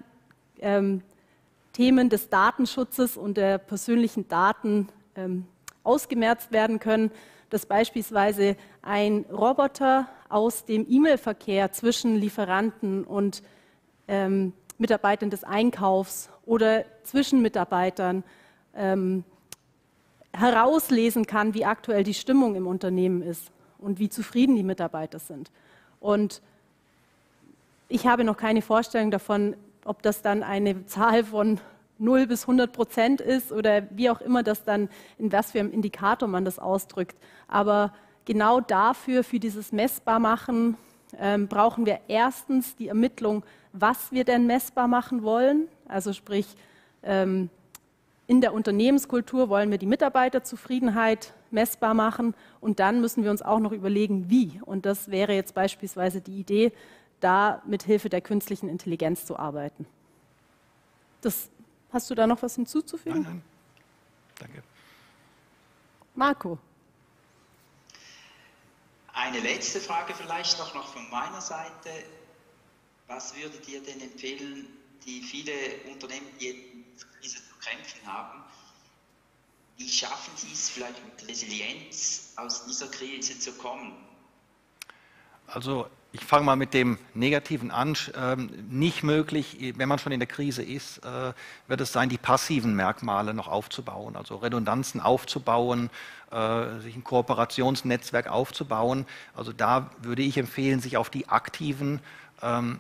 Themen des Datenschutzes und der persönlichen Daten ausgemerzt werden können, dass beispielsweise ein Roboter aus dem E-Mail-Verkehr zwischen Lieferanten und Mitarbeitern des Einkaufs oder zwischen Mitarbeitern herauslesen kann, wie aktuell die Stimmung im Unternehmen ist und wie zufrieden die Mitarbeiter sind. Und ich habe noch keine Vorstellung davon, ob das dann eine Zahl von 0 bis 100% ist oder wie auch immer das dann, in was für einem Indikator man das ausdrückt. Aber genau dafür, für dieses Messbarmachen, brauchen wir erstens die Ermittlung, was wir denn messbar machen wollen. Also sprich, in der Unternehmenskultur wollen wir die Mitarbeiterzufriedenheit messbar machen. Und dann müssen wir uns auch noch überlegen, wie. Und das wäre jetzt beispielsweise die Idee, da mit Hilfe der künstlichen Intelligenz zu arbeiten. Hast du da noch was hinzuzufügen? Nein, danke. Marco. Eine letzte Frage vielleicht noch von meiner Seite. Was würdet ihr denn empfehlen, die viele Unternehmen, die jetzt diese zu kämpfen haben, wie schaffen sie es vielleicht mit Resilienz aus dieser Krise zu kommen? Also ich fange mal mit dem Negativen an. Nicht möglich, wenn man schon in der Krise ist, wird es sein, die passiven Merkmale noch aufzubauen, also Redundanzen aufzubauen, sich ein Kooperationsnetzwerk aufzubauen. Also da würde ich empfehlen, sich auf die aktiven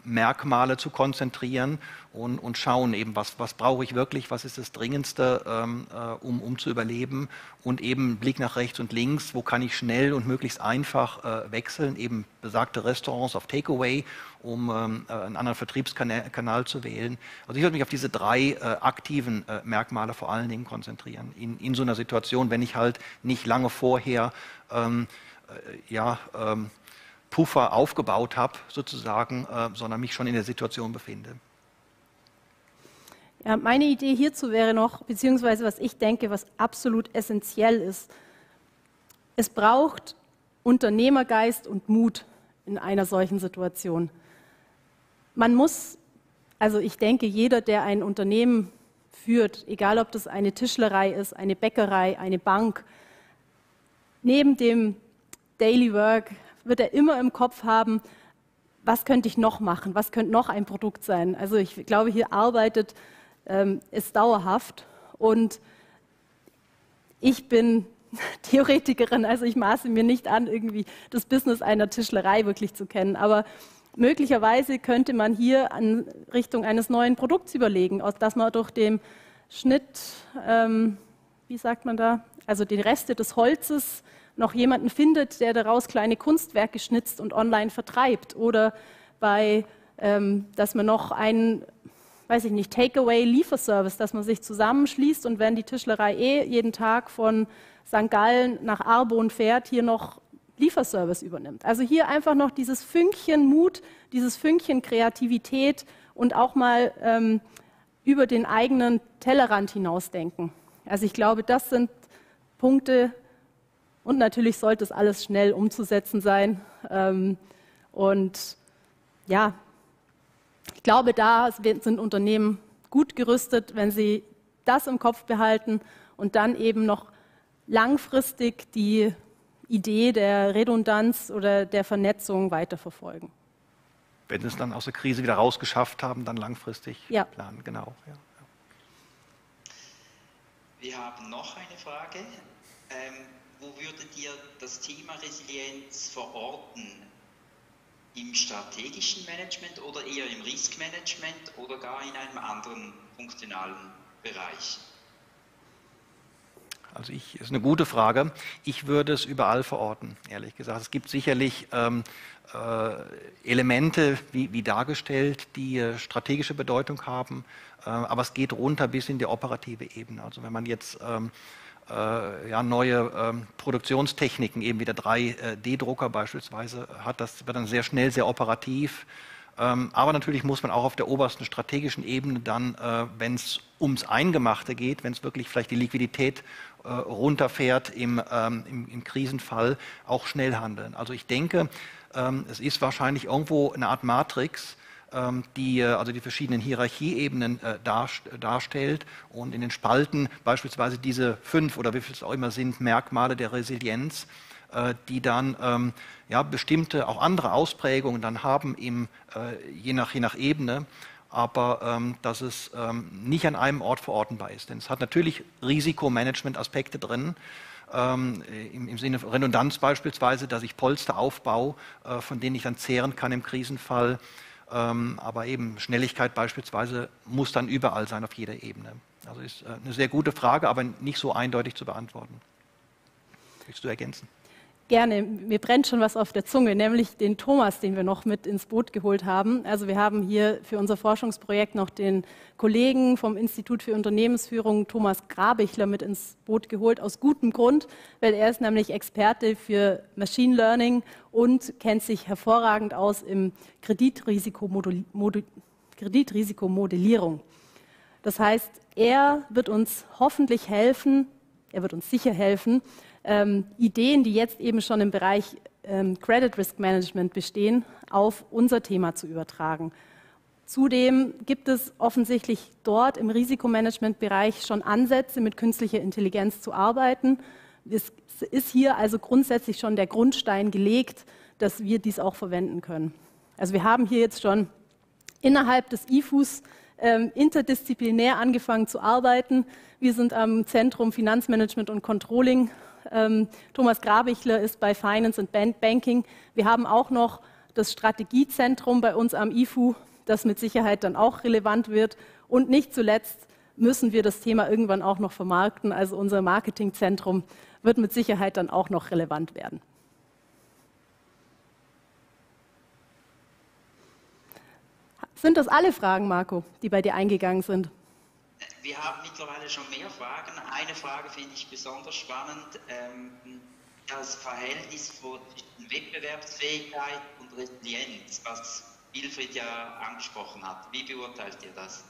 Merkmale zu konzentrieren und schauen eben, was brauche ich wirklich, was ist das Dringendste, um zu überleben, und eben Blick nach rechts und links, wo kann ich schnell und möglichst einfach wechseln, eben besagte Restaurants auf Takeaway, um einen anderen Vertriebskanal zu wählen. Also ich würde mich auf diese 3 aktiven Merkmale vor allen Dingen konzentrieren, in so einer Situation, wenn ich halt nicht lange vorher Puffer aufgebaut habe, sozusagen, sondern mich schon in der Situation befinde. Ja, meine Idee hierzu wäre noch, beziehungsweise was ich denke, was absolut essentiell ist: Es braucht Unternehmergeist und Mut in einer solchen Situation. Man muss, also ich denke, jeder, der ein Unternehmen führt, egal ob das eine Tischlerei ist, eine Bäckerei, eine Bank, neben dem Daily Work wird er immer im Kopf haben, was könnte ich noch machen, was könnte noch ein Produkt sein. Also ich glaube, hier arbeitet es dauerhaft und ich bin Theoretikerin, also ich maße mir nicht an, irgendwie das Business einer Tischlerei wirklich zu kennen, aber möglicherweise könnte man hier in Richtung eines neuen Produkts überlegen, dass man durch den Schnitt, wie sagt man da, also die Reste des Holzes noch jemanden findet, der daraus kleine Kunstwerke schnitzt und online vertreibt. Oder bei, dass man noch einen, weiß ich nicht, Takeaway-Lieferservice, dass man sich zusammenschließt und wenn die Tischlerei jeden Tag von St. Gallen nach Arbon fährt, hier noch Lieferservice übernimmt. Also hier einfach noch dieses Fünkchen Mut, dieses Fünkchen Kreativität und auch mal über den eigenen Tellerrand hinausdenken. Also ich glaube, das sind Punkte und natürlich sollte es alles schnell umzusetzen sein. Und ja, ich glaube, da sind Unternehmen gut gerüstet, wenn sie das im Kopf behalten und dann eben noch langfristig die Idee der Redundanz oder der Vernetzung weiterverfolgen. Wenn sie es dann aus der Krise wieder rausgeschafft haben, dann langfristig planen, genau. Ja. Wir haben noch eine Frage. Wo würdet ihr das Thema Resilienz verorten? Im strategischen Management oder eher im Riskmanagement oder gar in einem anderen funktionalen Bereich? Also ist eine gute Frage. Ich würde es überall verorten, ehrlich gesagt. Es gibt sicherlich Elemente, wie dargestellt, die strategische Bedeutung haben, aber es geht runter bis in die operative Ebene. Also wenn man jetzt neue Produktionstechniken, eben wieder 3D-Drucker beispielsweise hat, das wird dann sehr schnell, sehr operativ. Aber natürlich muss man auch auf der obersten strategischen Ebene dann, wenn es ums Eingemachte geht, wenn es wirklich vielleicht die Liquidität runterfährt im Krisenfall, auch schnell handeln. Also ich denke, es ist wahrscheinlich irgendwo eine Art Matrix, die also die verschiedenen Hierarchieebenen darstellt und in den Spalten beispielsweise diese 5 oder wie viel es auch immer sind, Merkmale der Resilienz, die dann bestimmte, auch andere Ausprägungen dann haben, je nach Ebene, aber dass es nicht an einem Ort verortenbar ist. Denn es hat natürlich Risikomanagement-Aspekte drin, im Sinne von Redundanz beispielsweise, dass ich Polster aufbaue, von denen ich dann zehren kann im Krisenfall, aber eben Schnelligkeit beispielsweise muss dann überall sein, auf jeder Ebene. Also ist eine sehr gute Frage, aber nicht so eindeutig zu beantworten. Willst du ergänzen? Gerne, mir brennt schon was auf der Zunge, nämlich den Thomas, den wir noch mit ins Boot geholt haben. Also wir haben hier für unser Forschungsprojekt noch den Kollegen vom Institut für Unternehmensführung, Thomas Grabichler, mit ins Boot geholt, aus gutem Grund, weil er ist nämlich Experte für Machine Learning und kennt sich hervorragend aus im Kreditrisikomodellierung. Das heißt, er wird uns hoffentlich helfen, er wird uns sicher helfen, Ideen, die jetzt eben schon im Bereich Credit Risk Management bestehen, auf unser Thema zu übertragen. Zudem gibt es offensichtlich dort im Risikomanagementbereich schon Ansätze, mit künstlicher Intelligenz zu arbeiten. Es ist hier also grundsätzlich schon der Grundstein gelegt, dass wir dies auch verwenden können. Also wir haben hier jetzt schon innerhalb des IFUs interdisziplinär angefangen zu arbeiten. Wir sind am Zentrum Finanzmanagement und Controlling. Thomas Grabichler ist bei Finance and Banking. Wir haben auch noch das Strategiezentrum bei uns am IFU, das mit Sicherheit dann auch relevant wird. Und nicht zuletzt müssen wir das Thema irgendwann auch noch vermarkten. Also unser Marketingzentrum wird mit Sicherheit dann auch noch relevant werden. Sind das alle Fragen, Marco, die bei dir eingegangen sind? Wir haben mittlerweile schon mehr Fragen. Eine Frage finde ich besonders spannend. Das Verhältnis zwischen Wettbewerbsfähigkeit und Resilienz, was Wilfried ja angesprochen hat. Wie beurteilt ihr das?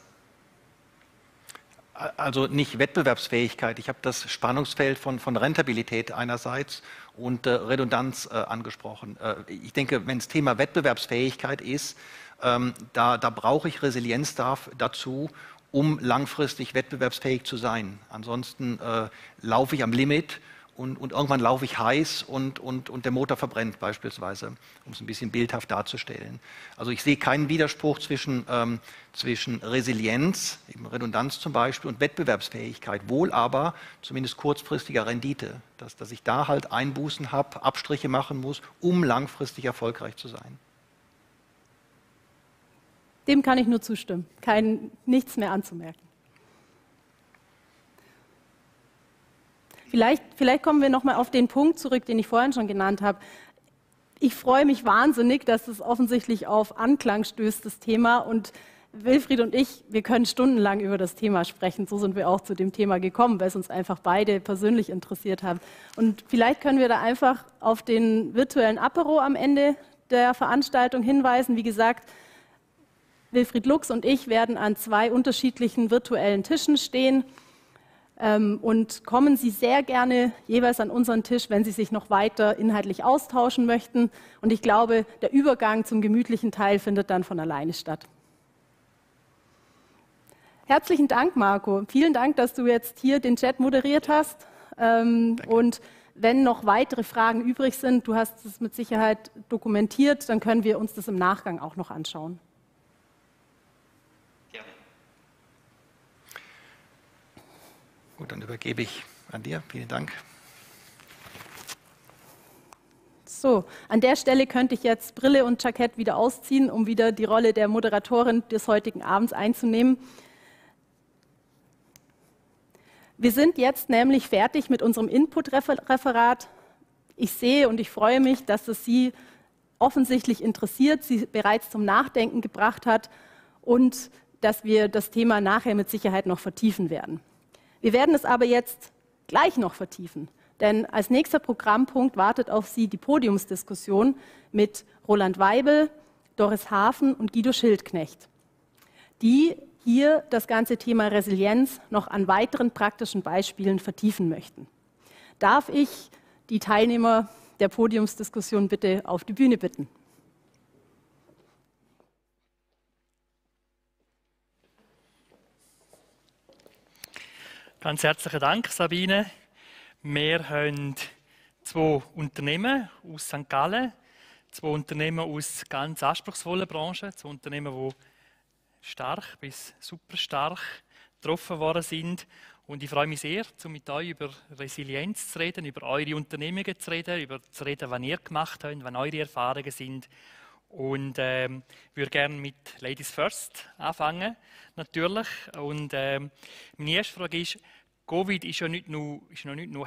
Also nicht Wettbewerbsfähigkeit. Ich habe das Spannungsfeld von Rentabilität einerseits und Redundanz angesprochen. Ich denke, wenn das Thema Wettbewerbsfähigkeit ist, da brauche ich Resilienz dazu, um langfristig wettbewerbsfähig zu sein. Ansonsten laufe ich am Limit und irgendwann laufe ich heiß und der Motor verbrennt beispielsweise, um es ein bisschen bildhaft darzustellen. Also ich sehe keinen Widerspruch zwischen Resilienz, eben Redundanz zum Beispiel, und Wettbewerbsfähigkeit, wohl aber zumindest kurzfristiger Rendite, dass ich da halt Einbußen habe, Abstriche machen muss, um langfristig erfolgreich zu sein. Dem kann ich nur zustimmen, nichts mehr anzumerken. Vielleicht kommen wir nochmal auf den Punkt zurück, den ich vorhin schon genannt habe. Ich freue mich wahnsinnig, dass es offensichtlich auf Anklang stößt, das Thema. Und Wilfried und ich, wir können stundenlang über das Thema sprechen. So sind wir auch zu dem Thema gekommen, weil es uns einfach beide persönlich interessiert hat. Und vielleicht können wir da einfach auf den virtuellen Apero am Ende der Veranstaltung hinweisen. Wie gesagt, Wilfried Lux und ich werden an zwei unterschiedlichen virtuellen Tischen stehen. Und kommen Sie sehr gerne jeweils an unseren Tisch, wenn Sie sich noch weiter inhaltlich austauschen möchten. Und ich glaube, der Übergang zum gemütlichen Teil findet dann von alleine statt. Herzlichen Dank, Marco. Vielen Dank, dass du jetzt hier den Chat moderiert hast. Und wenn noch weitere Fragen übrig sind, du hast es mit Sicherheit dokumentiert, dann können wir uns das im Nachgang auch noch anschauen. Gut, dann übergebe ich an dir. Vielen Dank. So, an der Stelle könnte ich jetzt Brille und Jackett wieder ausziehen, um wieder die Rolle der Moderatorin des heutigen Abends einzunehmen. Wir sind jetzt nämlich fertig mit unserem Input-Referat. Ich sehe und ich freue mich, dass es Sie offensichtlich interessiert, Sie bereits zum Nachdenken gebracht hat und dass wir das Thema nachher mit Sicherheit noch vertiefen werden. Wir werden es aber jetzt gleich noch vertiefen, denn als nächster Programmpunkt wartet auf Sie die Podiumsdiskussion mit Roland Weibel, Doris Hafen und Guido Schildknecht, die hier das ganze Thema Resilienz noch an weiteren praktischen Beispielen vertiefen möchten. Darf ich die Teilnehmer der Podiumsdiskussion bitte auf die Bühne bitten? Ganz herzlichen Dank, Sabine. Wir haben zwei Unternehmen aus St. Gallen, zwei Unternehmen aus ganz anspruchsvollen Branchen, zwei Unternehmen, die stark bis super stark getroffen worden sind. Und ich freue mich sehr, mit euch über Resilienz zu reden, über eure Unternehmungen zu reden, über zu reden, was ihr gemacht habt, was eure Erfahrungen sind. Und würde gerne mit Ladies First anfangen, natürlich. Und meine erste Frage ist, Covid ist ja nicht nur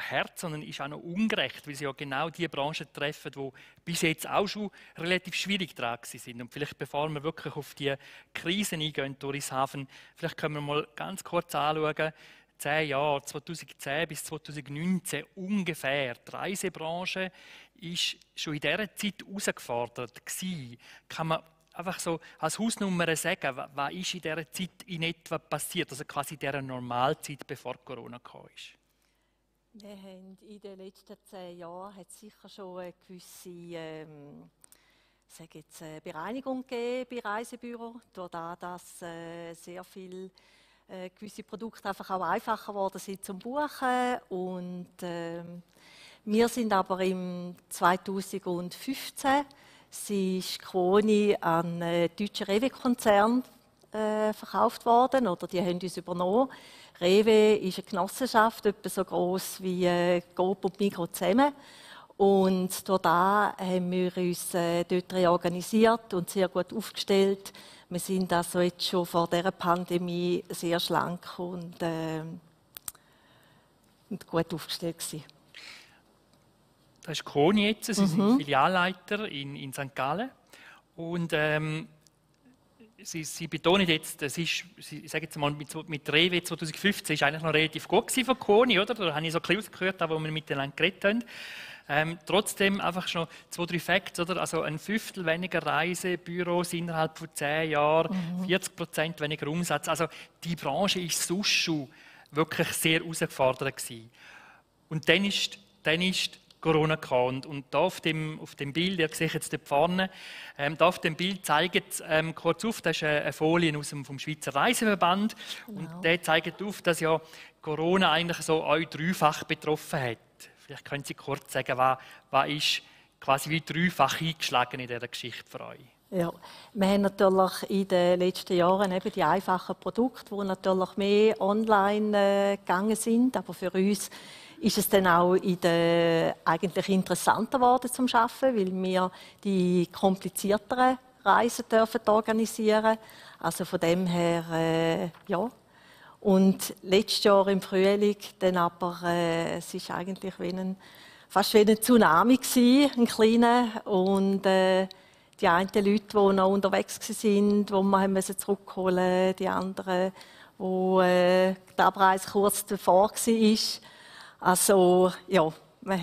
hart, sondern ist auch noch ungerecht, weil sie ja genau die Branchen treffen, die bis jetzt auch schon relativ schwierig dran sind. Und vielleicht, bevor wir wirklich auf die Krisen eingehen, Doris Hafen, vielleicht können wir mal ganz kurz anschauen, 10 Jahre, 2010 bis 2019 ungefähr, die Reisebranche ist schon in dieser Zeit herausgefordert gewesen. Kann man einfach so als Hausnummer sagen, was ist in dieser Zeit in etwa passiert, also quasi in dieser Normalzeit, bevor Corona kam? Wir haben in den letzten 10 Jahren hat sicher schon eine gewisse Bereinigung gegeben bei Reisebüros, dadurch, dass sehr viel gewisse Produkte einfach auch einfacher geworden sind zum Buchen. Und wir sind aber im 2015 ist Kuoni an einen deutschen Rewe-Konzern verkauft worden, oder die haben uns übernommen. Rewe ist eine Genossenschaft, etwa so gross wie Coop und Migro zusammen. Und dadurch haben wir uns dort reorganisiert und sehr gut aufgestellt. Wir sind also jetzt schon vor dieser Pandemie sehr schlank und gut aufgestellt gewesen. Das ist Kuoni jetzt, Sie sind Filialleiter in St. Gallen. Und Sie betonen jetzt, das ist, ich sage jetzt mal, mit Rewe 2015 ist eigentlich noch relativ gut gewesen von Kuoni, oder? Da habe ich so ein bisschen rausgehört, wo wir miteinander geredet haben. Trotzdem einfach schon 2, 3 Facts, oder? Also ein 1/5 weniger Reisebüros innerhalb von 10 Jahren, 40% weniger Umsatz. Also die Branche ist sonst schon wirklich sehr herausgefordert gewesen. Und dann ist Corona gekommen. Und da auf dem Bild, ihr seht jetzt dort vorne, da auf dem Bild zeigt kurz auf, das ist eine Folie vom Schweizer Reiseverband. Genau. Und der zeigt auf, dass ja Corona eigentlich so 3-fach betroffen hat. Vielleicht können Sie kurz sagen, was ist quasi wie dreifach eingeschlagen in dieser Geschichte für euch? Ja, wir haben natürlich in den letzten Jahren eben die einfachen Produkte, die natürlich mehr online gegangen sind, aber für uns ist es dann auch eigentlich interessanter geworden zum Arbeiten, weil wir die komplizierteren Reisen dürfen organisieren. Also von dem her, ja. Und letztes Jahr im Frühling, dann aber, es ist eigentlich wie fast wie ein Tsunami gewesen, ein kleiner. Und die einen Leute, die noch unterwegs waren, die wir zurückholen mussten, die anderen, wo die Abreise kurz davor war. Also, ja, man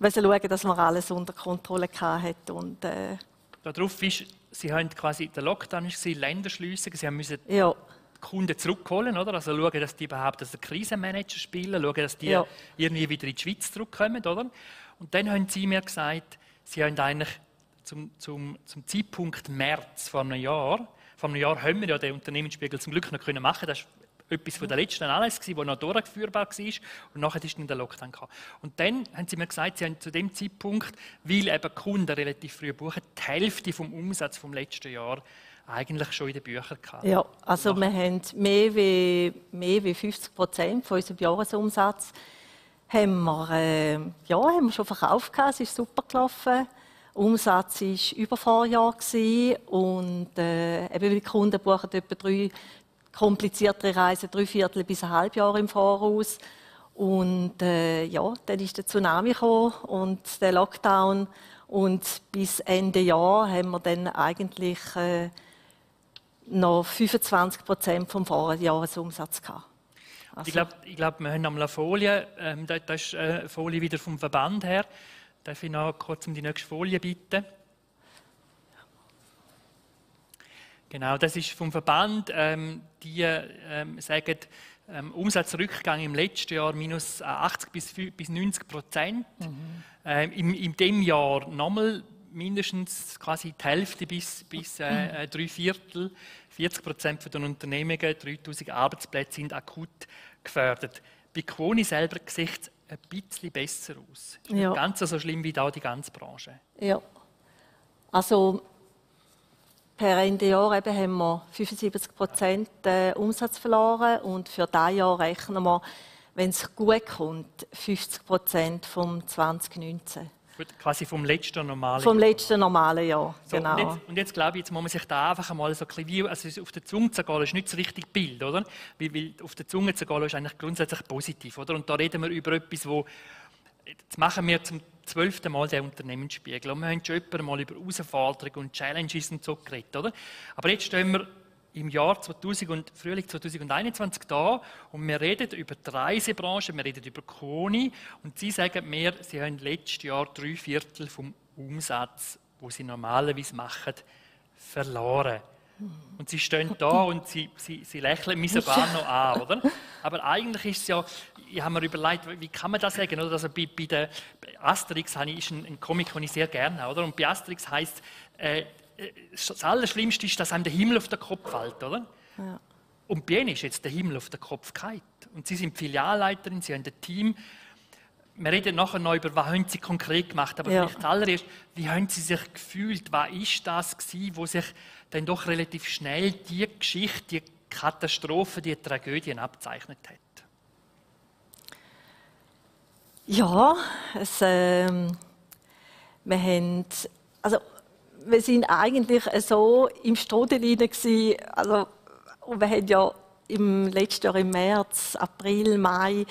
musste schauen, dass man alles unter Kontrolle hatte. Und, darauf ist, Sie haben quasi, der Lockdown war, Länder schliessen, Sie mussten ja die Kunden zurückholen, oder? Also schauen, dass die überhaupt den Krisenmanager spielen, schauen, dass die ja irgendwie wieder in die Schweiz zurückkommen, oder? Und dann haben Sie mir gesagt, Sie haben eigentlich zum Zeitpunkt März vor einem Jahr haben wir ja den Unternehmensspiegel zum Glück noch machen können. Etwas von der letzten Anlässe, die noch durchführbar war. Und nachher ist dann der Lockdown gekommen. Und dann haben sie mir gesagt, sie haben zu dem Zeitpunkt, weil eben Kunden relativ früh buchen, die Hälfte vom Umsatz vom letzten Jahr eigentlich schon in den Büchern gehabt. Ja, also wir haben mehr wie 50% von unserem Jahresumsatz haben wir schon verkauft gehabt. Es ist super gelaufen. Umsatz war über Vorjahr gewesen. Und eben die Kunden buchen etwa 3 kompliziertere Reisen 3/4 bis ein halbes Jahr im Voraus. Und ja, dann ist der Tsunami gekommen und der Lockdown. Und bis Ende Jahr haben wir dann eigentlich noch 25% vom Vorjahresumsatz gehabt. Also, ich glaub, wir haben einmal eine Folie. Das ist eine Folie wieder vom Verband her. Darf ich noch kurz um die nächste Folie bitten? Genau, das ist vom Verband. Die sagen, Umsatzrückgang im letzten Jahr minus 80 bis 90%. Mhm. In dem Jahr nochmal mindestens quasi die Hälfte bis 3/4. 40% der Unternehmen, 3000 Arbeitsplätze sind akut gefährdet. Bei Kuoni selber sieht es ein bisschen besser aus. Ja. Nicht ganz so schlimm wie da die ganze Branche. Ja, also per Ende Jahr eben haben wir 75% Umsatz verloren und für dieses Jahr rechnen wir, wenn es gut kommt, 50% vom 2019. Quasi vom letzten normalen Jahr. Vom letzten normalen Jahr, so, genau. Und jetzt glaube ich, jetzt muss man sich da einfach mal so ein bisschen, also auf der Zunge zu gehen, ist nicht das richtige Bild, oder? Weil auf der Zunge zu gehen ist eigentlich grundsätzlich positiv, oder? Und da reden wir über etwas, wo jetzt machen wir zum 12. Mal den Unternehmensspiegel. Und wir haben schon öfter mal über Herausforderungen und Challenges und so geredet, oder? Aber jetzt stehen wir im Jahr 2000 und Frühling 2021 da und wir reden über die Reisebranche, wir reden über Kuoni und Sie sagen mir, Sie haben letztes Jahr 3/4 vom Umsatz, wo Sie normalerweise machen, verloren. Und Sie stehen da und Sie lächeln mich sogar noch an, oder? Aber eigentlich ist es ja, ich habe mir überlegt, wie kann man das sagen, oder? Also bei der Asterix ist ein Comic, den ich sehr gerne habe, oder? Und bei Asterix heisst, das Allerschlimmste ist, dass einem der Himmel auf den Kopf fällt, oder? Ja. Und bei Ihnen ist jetzt der Himmel auf den Kopf gefallen. Und Sie sind Filialleiterin, Sie haben ein Team. Wir reden nachher noch über, was haben Sie konkret gemacht, aber ja, vielleicht zuallererst, wie haben Sie sich gefühlt, was ist das gewesen, wo sich dann doch relativ schnell die Geschichte, die Katastrophe, die Tragödien abzeichnet hat? Ja, wir sind eigentlich so im Strudel hinein, also, und wir haben ja im letzten Jahr im März, April, Mai,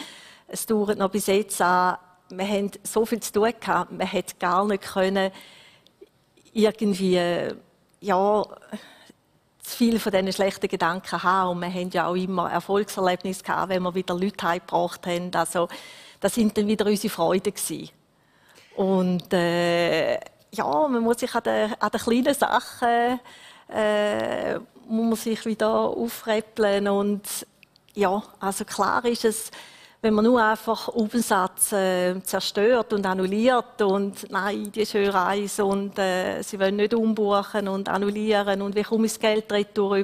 es dauert noch bis jetzt an, wir haben so viel zu tun gehabt, man hätte gar nicht können, irgendwie, ja, zu viel von diesen schlechten Gedanken haben. Und wir haben ja auch immer Erfolgserlebnisse gehabt, wenn wir wieder Leute heimgebracht haben. Also, das sind dann wieder unsere Freuden gewesen. Und ja, man muss sich an den kleinen Sachen muss man sich wieder aufreppeln. Und ja, also klar ist es, wenn man nur einfach Umsatz zerstört und annulliert und nein, die schöne Reise und sie wollen nicht umbuchen und annullieren und wie komme ich das Geld retour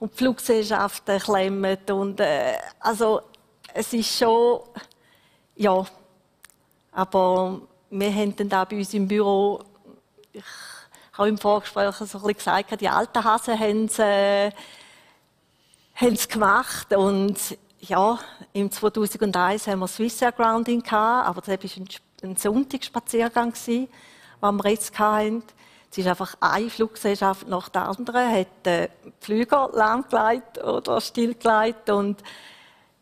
und die Fluggesellschaften klemmen und also es ist schon Ja, aber wir haben dann da bei uns im Büro, ich habe im Vorgespräch so ein bisschen gesagt, die alten Hasen haben es gemacht. Und ja, im 2001 haben wir Swiss Air Grounding gehabt, aber das war ein Sonntagsspaziergang, den wir jetzt hatten. Es ist einfach eine Fluggesellschaft nach der anderen, hat die Flüger lahmgelegt oder stillgelegt. Und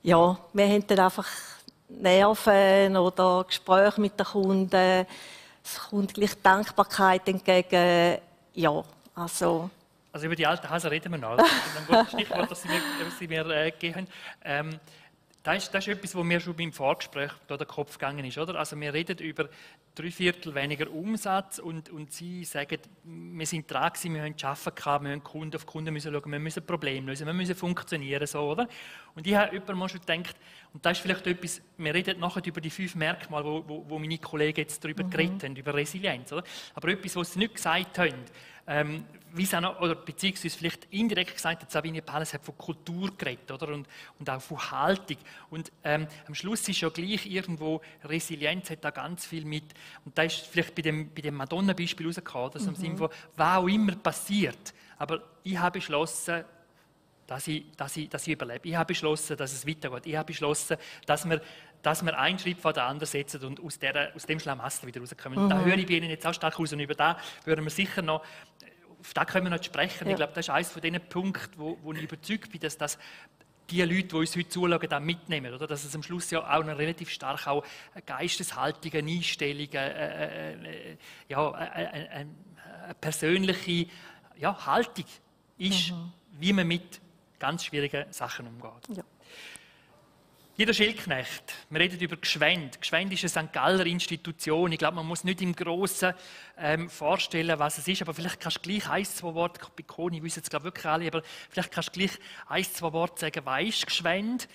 ja, wir haben dann einfach Nerven oder Gespräche mit den Kunden. Es kommt gleich Dankbarkeit entgegen. Ja, also über die alten Hasen reden wir noch. Das ist ein gutes Stichwort, das Sie mir gegeben haben. Das ist etwas, was mir schon beim Vorgespräch durch den Kopf gegangen ist, oder? Also wir reden über 3/4 weniger Umsatz und Sie sagen, wir sind dran gewesen, wir haben arbeiten gehabt, wir haben Kunden auf Kunden müssen schauen, wir müssen Probleme lösen, wir müssen funktionieren, so, oder? Und ich habe jemand mal schon gedacht, und das ist vielleicht etwas, wir reden nachher über die 5 Merkmale, wo meine Kollegen jetzt darüber geredet haben, über Resilienz, oder? Aber etwas, was Sie nicht gesagt haben, wie es auch noch, oder beziehungsweise vielleicht indirekt gesagt hat, Sabine Pallas hat von Kultur geredet, oder? Und auch von Haltung. Und am Schluss ist ja gleich irgendwo, Resilienz hat da ganz viel mit, und da ist vielleicht bei dem Madonna-Beispiel rausgekommen, dass im Sinne von, was auch immer passiert, aber ich habe beschlossen, dass ich überlebe. Ich habe beschlossen, dass es weitergeht. Ich habe beschlossen, dass wir einen Schritt vor den anderen setzen und aus dem Schlamassel wieder rauskommen. Da höre ich bei Ihnen jetzt auch stark raus. Und über das würden wir sicher noch, auf das können wir noch sprechen. Ja. Ich glaube, das ist eines von den Punkten, wo ich überzeugt bin, dass das die Leute, die uns heute zuschauen, da mitnehmen. Oder? Dass es am Schluss ja auch eine relativ stark auch Geisteshaltung, eine Einstellung, eine persönliche Haltung ist, wie man mit ganz schwierigen Sachen umgeht. Ja. Guido Schildknecht, wir reden über Gschwend. Gschwend ist eine St. Galler Institution. Ich glaube, man muss nicht im Großen vorstellen, was es ist. Aber vielleicht kannst du gleich 1-2 Worte, bei Kuoni wissen es glaube wirklich alle, aber vielleicht kannst du gleich 1-2 Worte sagen, was ist Gschwend?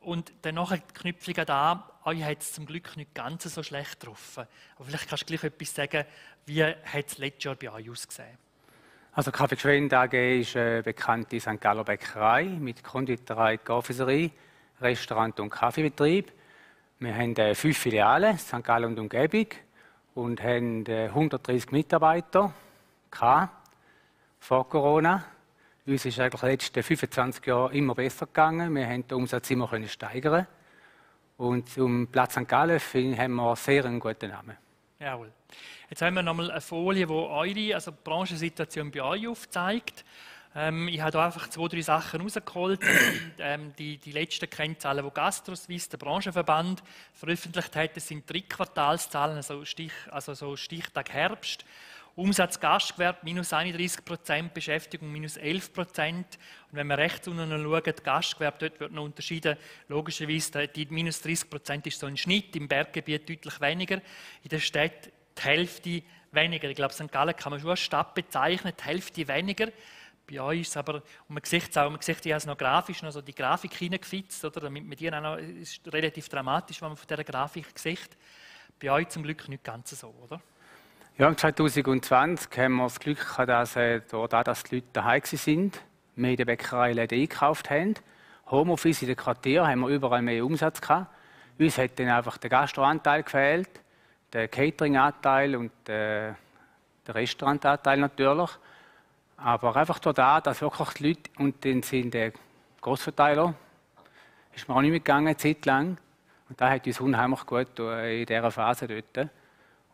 Und danach die Knüpfung an, euch hat es zum Glück nicht ganz so schlecht getroffen. Aber vielleicht kannst du gleich etwas sagen, wie hat es letztes Jahr bei euch ausgesehen? Also Kaffee Gschwend AG ist eine bekannte St. Galler Bäckerei mit Konditorei, Konfiserie, Restaurant und Kaffeebetrieb. Wir haben 5 Filialen, St. Gallen und Umgebung, und haben 130 Mitarbeiter vor Corona. Uns ist eigentlich in den letzten 25 Jahren immer besser gegangen. Wir haben den Umsatz immer steigern. Und zum Platz St. Gallen haben wir sehr einen guten Namen. Jawohl. Jetzt haben wir nochmal eine Folie, die eure, also die Branchensituation bei euch aufzeigt. Ich habe hier einfach 2-3 Sachen rausgeholt. Die letzten Kennzahlen, die GastroSwiss, der Branchenverband, veröffentlicht hat, das sind 3 Quartalszahlen, also Stichtag Herbst. Umsatz Gastgewerbe -31%, Beschäftigung -11%. Und wenn wir rechts unten schauen, Gastgewerbe, dort wird noch unterschieden. Logischerweise, die -30% ist so ein Schnitt, im Berggebiet deutlich weniger. In der Stadt die Hälfte weniger. Ich glaube, St. Gallen kann man schon als Stadt bezeichnen, die Hälfte weniger. Bei euch ist es aber, und man sieht es auch, ich habe es noch grafisch, noch so die Grafik hineingefitzt, oder? Damit man die auch noch, ist relativ dramatisch, wenn man von dieser Grafik sieht. Bei euch zum Glück nicht ganz so, oder? Ja, 2020 haben wir das Glück gehabt, dass die Leute daheim waren, mehr in der Bäckereiläden eingekauft haben. Homeoffice in den Quartieren haben wir überall mehr Umsatz gehabt. Uns hat dann einfach der Gastroanteil gefehlt, der Catering-Anteil und der Restaurantanteil natürlich. Aber einfach dadurch, dass wirklich die Leute, und dann sind die Grossverteiler, ist mir auch nicht mitgegangen, eine Zeit lang. Und das hat uns unheimlich gut in dieser Phase dort.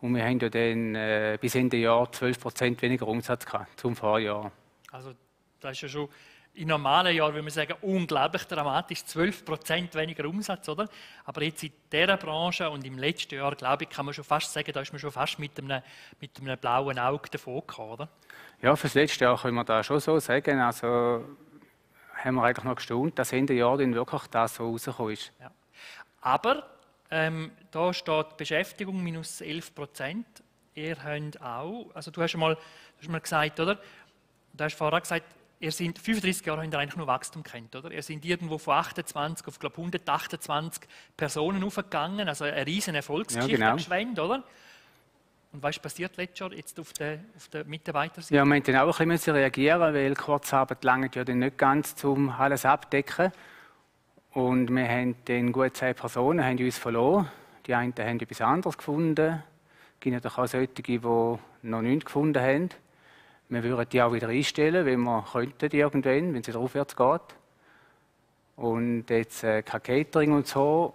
Und wir haben ja dann bis Ende Jahr 12% weniger Umsatz gehabt, zum Vorjahr. Also das ist ja schon in normalen Jahren, würde man sagen, unglaublich dramatisch, 12% weniger Umsatz, oder? Aber jetzt in dieser Branche und im letzten Jahr, glaube ich, kann man schon fast sagen, da ist man schon fast mit einem blauen Auge davon gekommen, oder? Ja, für das letzte Jahr können wir das schon so sagen. Also haben wir eigentlich noch gestaunt, dass Ende Jahr dann wirklich das so rausgekommen ist. Ja. Aber da steht Beschäftigung -11%. Ihr habt auch, also du hast mal gesagt, oder? Du hast vorher gesagt, ihr sind 35 Jahre, habt ihr eigentlich nur Wachstum kennt, oder? Ihr sind irgendwo von 28 auf, glaube ich, 128 Personen aufgegangen, also eine riesen Erfolgsgeschichte, ja, genau. Gschwend, oder? Und was ist passiert letztes Jahr jetzt auf der Mitarbeiterseite? Ja, wir mussten auch ein bisschen reagieren, weil Kurzarbeit langt ja dann nicht ganz, um alles abzudecken. Und wir haben dann gut 10 Personen haben uns verloren. Die einen haben etwas anderes gefunden. Es gibt natürlich auch solche, die noch nichts gefunden haben. Wir würden die auch wieder einstellen, wenn wir könnten, irgendwann, wenn es wieder aufwärts geht. Und jetzt kein Catering und so.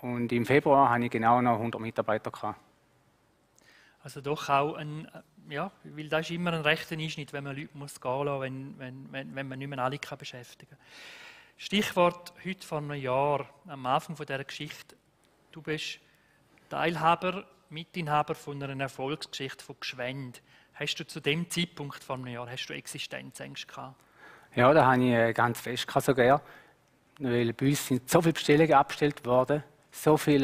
Und im Februar hatte ich genau noch 100 Mitarbeiter. Also doch auch ein, ja, weil das ist immer ein rechter Einschnitt, wenn man Leute muss gehen lassen, wenn man nicht mehr alle kann beschäftigen. Stichwort heute vor einem Jahr, am Anfang dieser Geschichte. Du bist Teilhaber, Mitinhaber von einer Erfolgsgeschichte von Gschwend. Hast du zu dem Zeitpunkt vor einem Jahr Existenzängste gehabt? Ja, da habe ich ganz fest sogar. Weil bei uns sind so viele Bestellungen abgestellt worden, so viel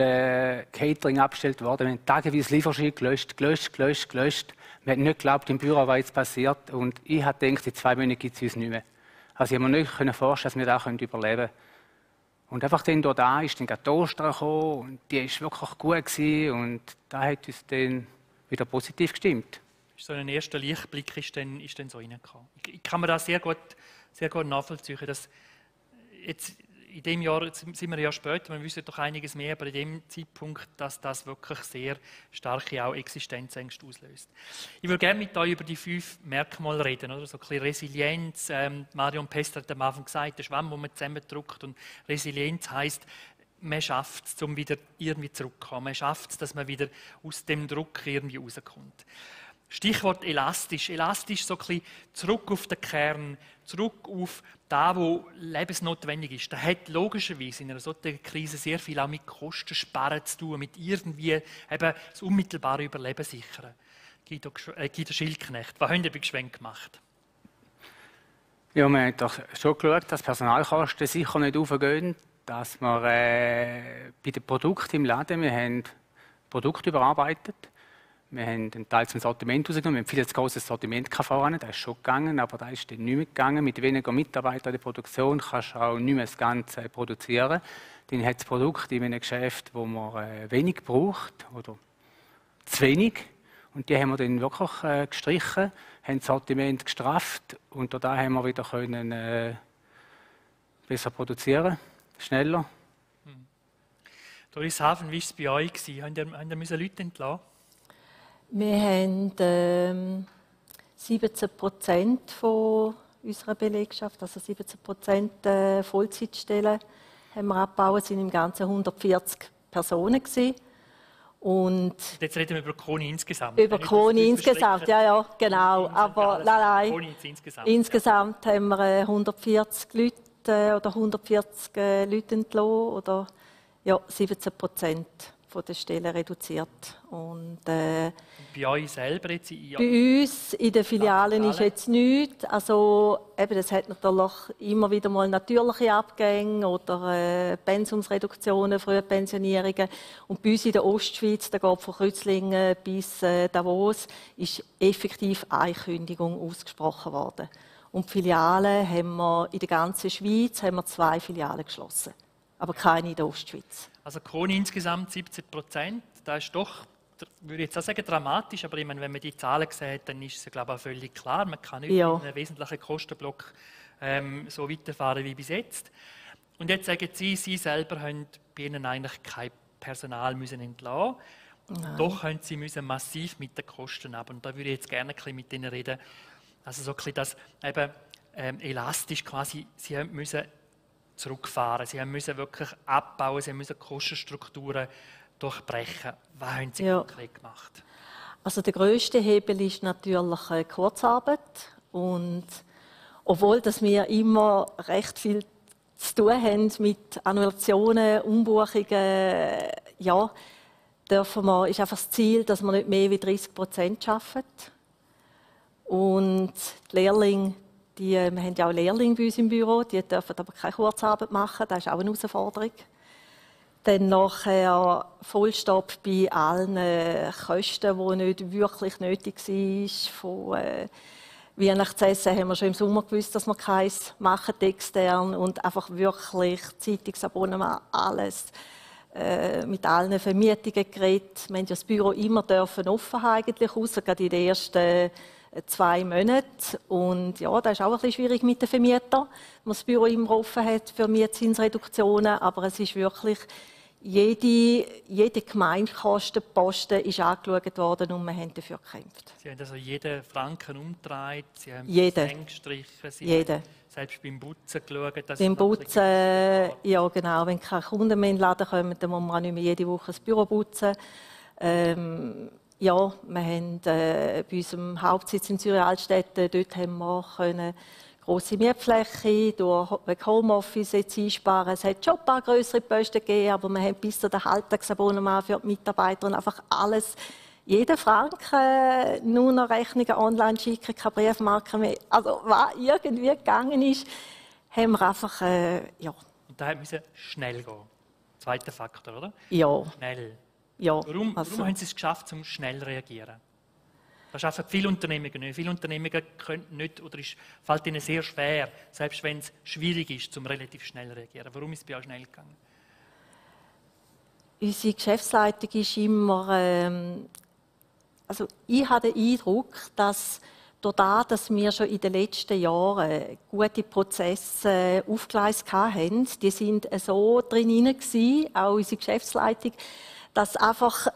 Catering abgestellt worden. Wir haben tageweise Lieferschein gelöscht. Wir haben nicht geglaubt, im Büro war jetzt passiert. Und ich habe gedacht, in 2 Monaten gibt es uns nicht mehr. Also ich konnte mir nicht vorstellen, dass wir das überleben können. Und einfach dann da ist dann gerade die Ostern gekommen und die war wirklich gut gewesen, und das hat uns dann wieder positiv gestimmt. So ein erster Lichtblick ist dann so reingekommen. Ich kann mir das sehr gut nachvollziehen, dass jetzt in dem Jahr, jetzt sind wir ein Jahr später, wir wissen doch einiges mehr, aber in dem Zeitpunkt, dass das wirklich sehr starke auch Existenzängste auslöst. Ich würde gerne mit euch über die 5 Merkmale reden, oder? So ein bisschen Resilienz. Marion Pester hat am Anfang gesagt, der Schwamm, den man zusammendrückt. Und Resilienz heisst, man schafft es, um wieder irgendwie zurückzukommen. Man schafft es, dass man wieder aus dem Druck irgendwie rauskommt. Stichwort elastisch. Elastisch, so ein bisschen zurück auf den Kern, zurück auf das, was lebensnotwendig ist. Das hat logischerweise in einer solchen Krise sehr viel auch mit Kostensparen zu tun, mit irgendwie eben das unmittelbare Überleben sichern. Guido Schildknecht, was habt ihr bei Gschwend gemacht? Ja, wir haben doch schon geschaut, dass Personalkosten sicher nicht hochgehen, dass wir bei den Produkten im Laden, wir haben Produkte überarbeitet. Wir haben einen Teil zum Sortiment rausgenommen. Wir haben viel zu großes Sortiment voran. Das ist schon gegangen, aber das ist dann nicht mehr gegangen. Mit weniger Mitarbeitern in der Produktion kannst du auch nicht mehr das Ganze produzieren. Dann hat das Produkt in einem Geschäft, wo man wenig braucht oder zu wenig. Und die haben wir dann wirklich gestrichen, haben das Sortiment gestrafft. Und da haben wir wieder können besser produzieren, schneller. Doris Hafen, wie war es bei euch? Haben ihr Leute entlassen? Wir haben 17% von unserer Belegschaft, also 17% Vollzeitstellen, haben wir abgebaut. Es waren im Ganzen 140 Personen gewesen. Und jetzt reden wir über Kuoni insgesamt. Über Kuoni insgesamt, ja, genau. Aber nein, insgesamt haben wir 140 Leute oder 140 Leute entlassen oder ja, 17%. Von den Stellen reduziert. Und, bei euch selber? Jetzt bei uns in den Filialen ist jetzt nichts. Also, eben, es hat natürlich immer wieder mal natürliche Abgänge oder Pensumsreduktionen, frühe Pensionierungen. Und bei uns in der Ostschweiz, da geht von Kreuzlingen bis Davos, ist effektiv eine Kündigung ausgesprochen worden. Und die Filialen haben wir in der ganzen Schweiz 2 Filialen geschlossen. Aber keine in der Ostschweiz. Also Kuoni insgesamt 17%, das ist doch, würde ich jetzt auch sagen, dramatisch, aber ich meine, wenn man die Zahlen sieht, dann ist es, glaube ich, auch völlig klar, man kann nicht in einem wesentlichen Kostenblock so weiterfahren wie bis jetzt. Und jetzt sagen Sie selber haben bei Ihnen eigentlich kein Personal müssen entlassen. Doch haben Sie müssen massiv mit den Kosten ab. Und da würde ich jetzt gerne ein bisschen mit Ihnen reden, also so ein bisschen das eben elastisch quasi, Sie haben müssen zurückfahren. Sie mussten wirklich abbauen, sie mussten Kostenstrukturen durchbrechen. Was haben Sie konkret gemacht? Also der grösste Hebel ist natürlich Kurzarbeit. Und obwohl dass wir immer recht viel zu tun haben mit Annullationen, Umbuchungen, ja, dürfen wir, ist einfach das Ziel, dass wir nicht mehr wie 30% arbeiten. Und die Lehrlinge, wir haben ja auch Lehrlinge bei uns im Büro, die dürfen aber keine Kurzarbeit machen, das ist auch eine Herausforderung. Dann nachher Vollstopp bei allen Kosten, die nicht wirklich nötig waren. Von Weihnachtsessen haben wir schon im Sommer gewusst, dass wir keins machen, extern. Und einfach wirklich Zeitungsabonnement, alles. Mit allen Vermietungen geredet. Wir haben ja das Büro immer offen eigentlich, ausser gerade in den ersten 2 Monate. Und ja, das ist auch ein bisschen schwierig mit den Vermietern, wenn man das Büro immer offen hat für Mietzinsreduktionen. Aber es ist wirklich Jede Gemeinkostenposten ist angeschaut worden und wir haben dafür gekämpft. Sie haben also jeden Franken umgedreht, Sie haben eng gestrichen, Sie haben selbst beim Putzen geschaut. Beim Putzen, ja genau, wenn keine Kunden mehr in den Laden kommen, dann muss man auch nicht mehr jede Woche das Büro putzen. Ja, wir haben bei unserem Hauptsitz in Zürich-Altstädte, dort haben wir können grosse Mietfläche, durch Homeoffice jetzt einsparen. Es hat schon ein paar grössere Posten gegeben, aber wir haben bis zu den Halbtagsabonnement für die Mitarbeiter und einfach alles, jeden Franken, nur noch Rechnungen online schicken, keine Briefmarken mehr. Also was irgendwie gegangen ist, haben wir einfach, ja. Und da musste schnell gehen. Zweiter Faktor, oder? Ja. Schnell. Ja. Warum haben Sie es geschafft, um schnell zu reagieren? Das schaffen viele Unternehmen nicht. Viele Unternehmen können nicht oder es fällt ihnen sehr schwer, selbst wenn es schwierig ist, um relativ schnell zu reagieren. Warum ist es bei euch schnell gegangen? Unsere Geschäftsleitung ist immer... also ich habe den Eindruck, dass dadurch, dass wir schon in den letzten Jahren gute Prozesse aufgegleist hatten, die sind so drin, auch unsere Geschäftsleitung, dass einfach...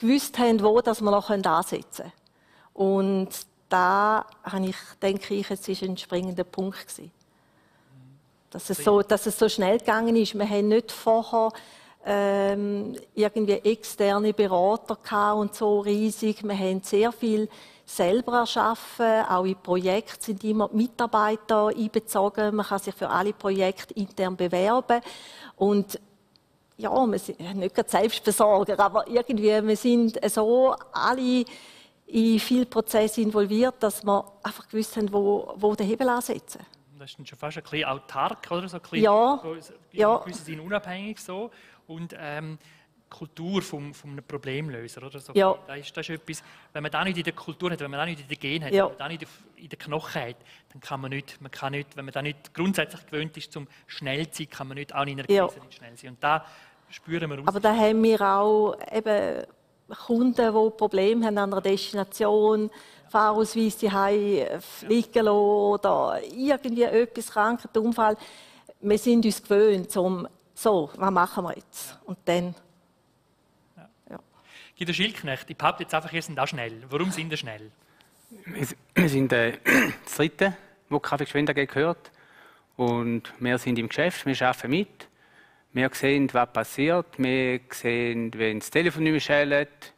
gewusst haben, wo dass wir noch ansetzen können. Und da denke ich, es war ein springender Punkt gewesen. Dass es so schnell gegangen ist. Wir haben nicht vorher irgendwie externe Berater gehabt und so riesig. Wir haben sehr viel selber erschaffen. Auch in Projekten sind immer die Mitarbeiter einbezogen. Man kann sich für alle Projekte intern bewerben. Und ja, wir sind nicht gerade Selbstversorger, aber irgendwie, wir sind so alle in viele Prozesse involviert, dass wir einfach gewusst haben, wo den Hebel ansetzen. Das ist schon fast ein bisschen autark, oder? So ein bisschen, ja. Gewisse sind unabhängig so. Und Kultur vom Problemlöser, oder? So, ja. Das ist etwas, wenn man das nicht in der Kultur hat, wenn man das nicht in den Genen hat, ja, wenn man das nicht in den Knochen hat, dann kann man nicht, wenn man das nicht grundsätzlich gewöhnt ist, zum schnell zu sein, kann man nicht auch in einer Krise nicht schnell sein. Und da spüren wir uns. Aber da haben wir auch eben Kunden, die Probleme haben an einer Destination, Fahrausweis die Hause fliegen lassen oder irgendwie etwas, Krankheit, Unfall. Wir sind uns gewöhnt, was machen wir jetzt? Ja. Und dann... Guido Schildknecht, ich behaupte jetzt einfach, ihr seid auch schnell. Warum sind ihr schnell? Wir sind das Dritte, wo Kaffee Gschwend AG gehört. Und wir sind im Geschäft, wir arbeiten mit. Wir sehen, was passiert. Wir sehen, wenn das Telefon nicht mehr schellt.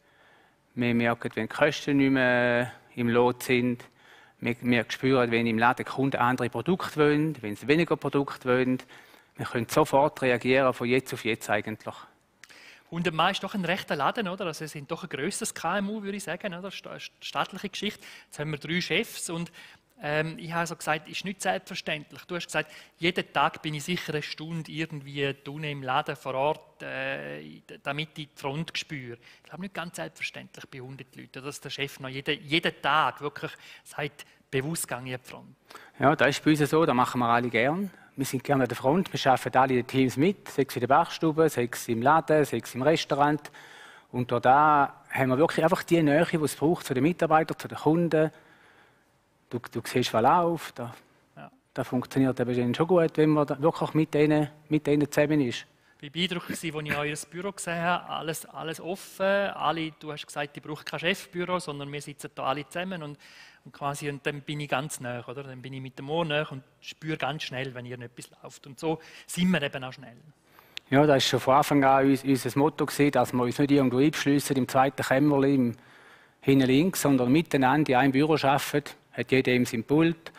Wir merken, wenn die Kosten nicht mehr im Lot sind. Wir spüren, wenn im Laden Kunden andere Produkte wollen, wenn sie weniger Produkte wollen. Wir können sofort reagieren, von jetzt auf jetzt eigentlich. Und am meisten doch ein rechter Laden, oder? Also, es sind doch ein grösseres KMU, würde ich sagen, oder? Staatliche Geschichte. Jetzt haben wir 3 Chefs und ich habe so gesagt, ist nicht selbstverständlich. Du hast gesagt, jeden Tag bin ich sicher eine Stunde irgendwie unten im Laden vor Ort, damit ich die Front spüre. Ich glaube, nicht ganz selbstverständlich bei 100 Leuten, dass der Chef noch jeden Tag wirklich sagt, bewusst gehe ich an die Front. Ja, das ist bei uns so, das machen wir alle gern. Wir sind gerne an der Front, wir arbeiten alle in Teams mit, sei es in der Bachstube, sei es im Laden, sei es im Restaurant. Und da haben wir wirklich einfach die Nähe, die es braucht zu den Mitarbeitern, zu den Kunden. Du siehst, was läuft. Da funktioniert eben schon gut, wenn man wirklich mit denen zusammen ist. Ich war beeindruckt, als ich euer Büro gesehen habe. Alles offen. Du hast gesagt, ich brauche kein Chefbüro, sondern wir sitzen hier alle zusammen. Und dann bin ich ganz nah, oder? Dann bin ich mit dem Ohr nah und spüre ganz schnell, wenn irgendetwas läuft. Und so sind wir eben auch schnell. Ja, das war schon von Anfang an unser Motto, dass wir uns nicht irgendwo einschliessen im zweiten Kämmerlein hinten links, sondern miteinander in einem Büro arbeiten. Hat jeder eben sein Pult.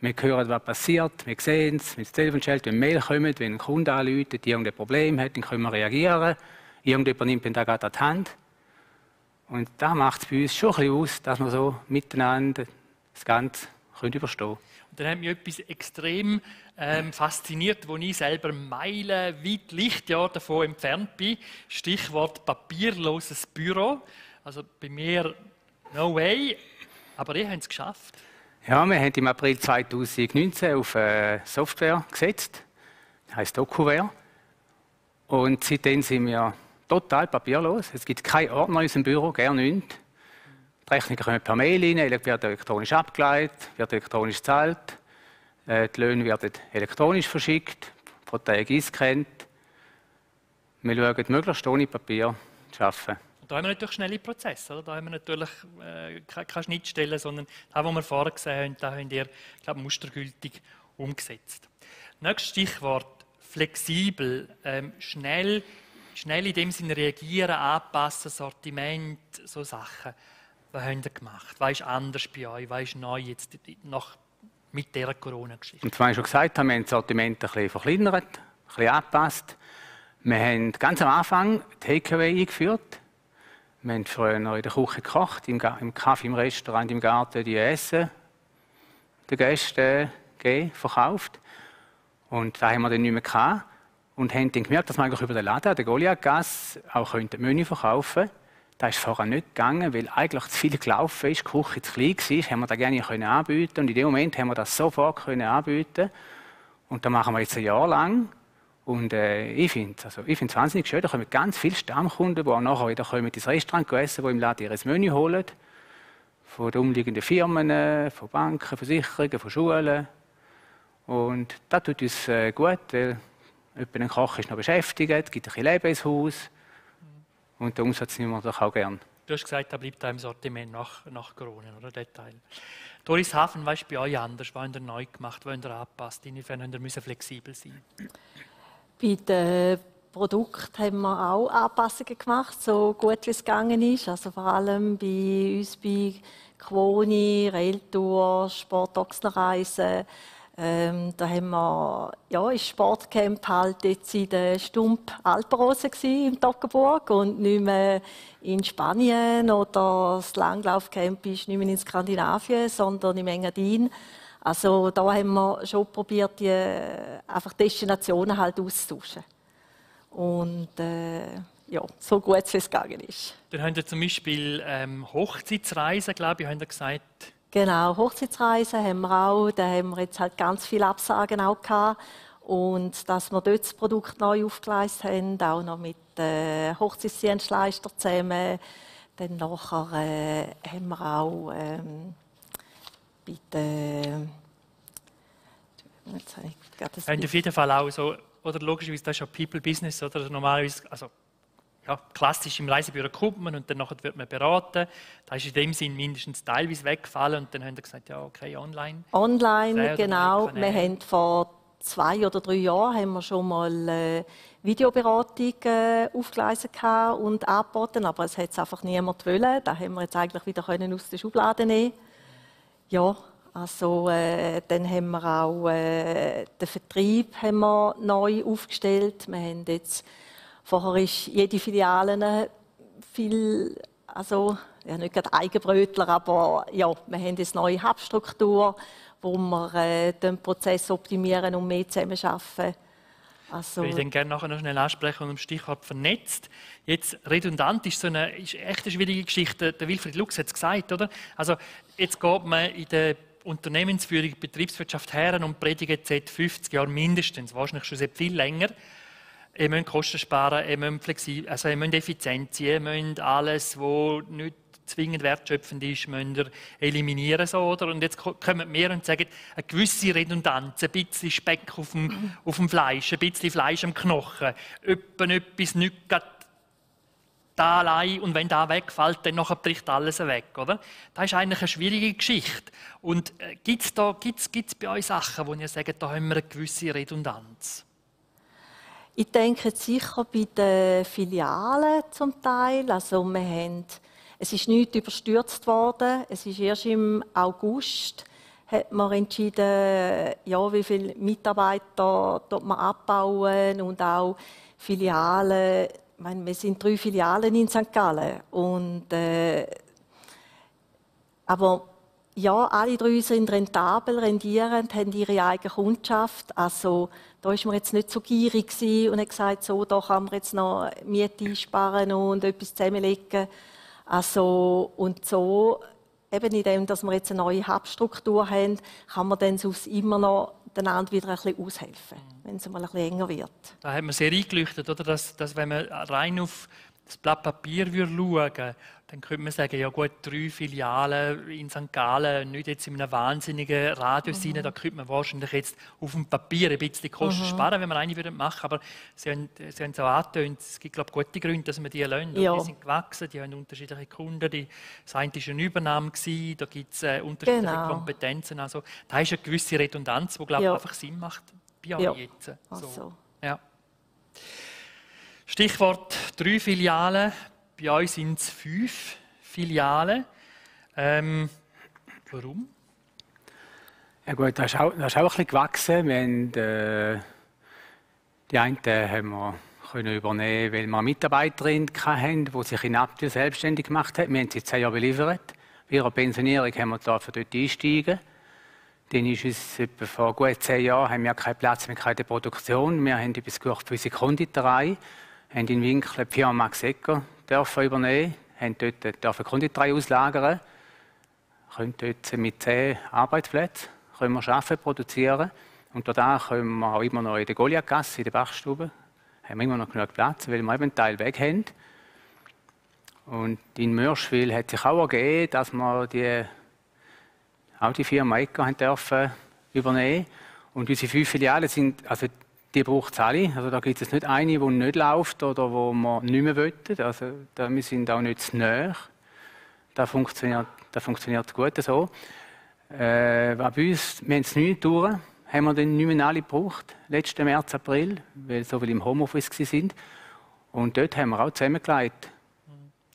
Wir hören, was passiert, wir sehen es, wenn das Telefon schellt, wenn Mail kommt, wenn ein Kunde anruft, irgendein Problem hat, dann können wir reagieren. Irgendjemand nimmt den Tag an die Hand. Und das macht es bei uns schon ein bisschen aus, dass wir so miteinander das Ganze überstehen können. Und dann hat mich etwas extrem fasziniert, wo ich selber meilenweit Lichtjahr davon entfernt bin. Stichwort papierloses Büro. Also bei mir no way, aber ihr habt es geschafft. Ja, wir haben im April 2019 auf eine Software gesetzt, das heisst DocuWare. Und seitdem sind wir total papierlos. Es gibt keinen Ordner in unserem Büro, gar nichts. Die Rechnungen kommen per Mail rein, werden elektronisch abgeleitet, wird elektronisch gezahlt, die Löhne werden elektronisch verschickt, Verträge eingescannt. Wir schauen, möglichst ohne Papier zu arbeiten. Und da haben wir natürlich schnelle Prozesse, oder? Da haben wir natürlich keine Schnittstellen, sondern das, was wir vorher gesehen haben, da haben wir, glaube ich, mustergültig umgesetzt. Nächstes Stichwort, flexibel, schnell in dem Sinne reagieren, anpassen, Sortiment, so Sachen. Was haben ihr gemacht? Was ist anders bei euch? Was ist neu jetzt nach, mit dieser Corona-Geschichte? Und zwar, wie ich schon gesagt habe, wir haben das Sortiment ein bisschen verkleinert, ein bisschen angepasst. Wir haben ganz am Anfang Takeaway eingeführt. Wir haben früher noch in der Küche gekocht, im Kaffee, im Restaurant, im Garten, die Essen den Gästen verkauft. Und da haben wir dann nicht mehr gehabt. Und haben dann gemerkt, dass wir eigentlich über den Laden, der Goliath-Gasse, auch die Menü verkaufen könnten. Das ist vorher nicht gegangen, weil eigentlich zu viel gelaufen ist, die Küche zu klein war, haben wir das gerne anbieten können. Und in dem Moment haben wir das sofort anbieten. Und das machen wir jetzt ein Jahr lang. Und ich finde es wahnsinnig schön, da kommen ganz viele Stammkunden, die auch nachher wieder kommen ins Restaurant essen, die im Laden ihr Menü holen. Von den umliegenden Firmen, von Banken, Versicherungen, von Schulen. Und das tut uns gut, weil ein Koch ist noch beschäftigt, gibt ein bisschen Leben ins Haus. Und den Umsatz nehmen wir doch auch gern. Du hast gesagt, da bleibt da im Sortiment nach Corona, oder? Der Teil. Doris Hafen, was ist bei euch anders? Was habt ihr neu gemacht? Was habt ihr angepasst? Inwiefern müsst ihr flexibel sein? Bei den Produkten haben wir auch Anpassungen gemacht, so gut wie es gegangen ist. Also vor allem bei uns, bei Kuoni, Railtour, Sport-Ochsler-Reisen. Da haben wir, ja, im Sportcamp halt jetzt in der Stump Alpenrose gsi im Toggenburg und nicht mehr in Spanien, oder das Langlaufcamp ist nicht mehr in Skandinavien, sondern im Engadin. Also da haben wir schon probiert, die einfach Destinationen halt auszutauschen. Und ja, so gut es gegangen ist. Dann habt ihr zum Beispiel Hochzeitsreisen, glaube ich, habt ihr gesagt. Genau, Hochzeitsreisen haben wir auch. Da haben wir jetzt halt ganz viele Absagen auch gehabt. Und dass wir dort das Produkt neu aufgeleistet haben, auch noch mit Hochzeitsdienstleistern zusammen. Dann nachher haben wir auch bei den... Und auf jeden Fall auch so, oder logischerweise, das ist ja People-Business, oder normalerweise... Also ja, klassisch im Reisebüro kommt man und dann wird man beraten. Da ist in dem Sinn mindestens teilweise weggefallen und dann haben wir gesagt, ja okay, online. Online, genau. Wir haben vor 2 oder 3 Jahren haben wir schon mal Videoberatung aufgeleistet und angeboten, aber es hat es einfach niemand wollen. Da haben wir jetzt eigentlich wieder können aus der Schublade nehmen. Ja, also dann haben wir auch den Vertrieb haben wir neu aufgestellt. Wir haben jetzt vorher ist jede Filiale viel, also ja, nicht gerade Eigenbrötler, aber ja, wir haben eine neue Hubstruktur, wo wir den Prozess optimieren und mehr zusammenarbeiten. Also, ich würde gerne nachher noch schnell ansprechen und im Stichwort vernetzt. Jetzt redundant ist so eine, ist echt eine schwierige Geschichte. Der Wilfried Lux hat es gesagt, oder? Also jetzt geht man in der Unternehmensführung, Betriebswirtschaft her und predigt seit 50 Jahren mindestens, wahrscheinlich schon seit viel länger. Ihr müsst Kosten sparen, ihr müsst flexibel, also ihr müsst effizient sein, ihr müsst alles, was nicht zwingend wertschöpfend ist, müsst ihr eliminieren. So, oder? Und jetzt kommen wir und sagen, eine gewisse Redundanz, ein bisschen Speck auf dem Fleisch, ein bisschen Fleisch am Knochen, etwas nicht gerade da allein, und wenn da wegfällt, dann bricht alles weg. Oder? Das ist eigentlich eine schwierige Geschichte. Und gibt's bei euch Sachen, wo ihr sagt, da haben wir eine gewisse Redundanz? Ich denke sicher bei den Filialen zum Teil. Also wir haben, es ist nichts überstürzt worden. Es ist erst im August hat man entschieden, ja, wie viele Mitarbeiter dort man abbauen und auch Filialen. Ich meine, wir sind 3 Filialen in St. Gallen und aber ja, alle 3 sind rentabel, rendierend, haben ihre eigene Kundschaft. Also, da war man jetzt nicht so gierig und hat gesagt, so, da kann man jetzt noch Miete einsparen und etwas zusammenlegen. Also, und so, eben indem wir jetzt eine neue Hubstruktur haben, kann man dann sonst immer noch den anderen wieder ein bisschen aushelfen, wenn es mal ein bisschen enger wird. Da hat man sehr eingeleuchtet, oder? Dass wenn man rein auf das Blatt Papier schauen würde, dann könnte man sagen, ja gut, 3 Filialen in St. Gallen, nicht jetzt in einem wahnsinnigen Radius rein, da könnte man wahrscheinlich jetzt auf dem Papier ein bisschen die Kosten sparen, wenn man eine würde machen, aber Sie haben es auch angetönt, es gibt glaube ich gute Gründe, dass man die lassen. Ja. Die sind gewachsen, die haben unterschiedliche Kunden, das eine war eine Übernahme, da gibt es unterschiedliche Kompetenzen, also da ist eine gewisse Redundanz, die glaube ich einfach Sinn macht, bei allen jetzt. So. Also. Ja. Stichwort 3 Filialen. Bei uns sind es 5 Filialen. Warum? Ja gut, das ist auch ein bisschen gewachsen. Wir haben, die einen haben wir können übernehmen, weil wir eine Mitarbeiterin hatten, die sich in Appwil selbstständig gemacht hat. Wir haben sie 10 Jahre beliefert. Bei ihrer Pensionierung haben wir dort einsteigen. Dann ist es vor gut 10 Jahren haben wir keinen Platz mehr in der Produktion. Wir haben etwas gemacht für unsere Konditorei. Wir haben in Winkel die Firma Max Ecker übernehmen, haben dort die Konditorei auslagern, können dort mit 10 Arbeitsplätzen können wir arbeiten, produzieren. Und dadurch können wir auch immer noch in der Goliathgasse, in der Bachstube, haben wir immer noch genug Platz, weil wir eben einen Teil weg haben. Und in Mörschwil hat sich auch ergeben, dass wir auch die Firma Ecker übernehmen. Und unsere 5 Filialen sind, also die braucht es alle. Also da gibt es nicht eine, die nicht läuft oder die wir nicht mehr wollen. Also da, wir sind auch nicht zu nahe. Das funktioniert gut so. Bei uns, wir haben es 9 Touren, haben wir dann nicht mehr alle gebraucht, letzten März, April, weil so viele im Homeoffice waren. Und dort haben wir auch zusammengelegt.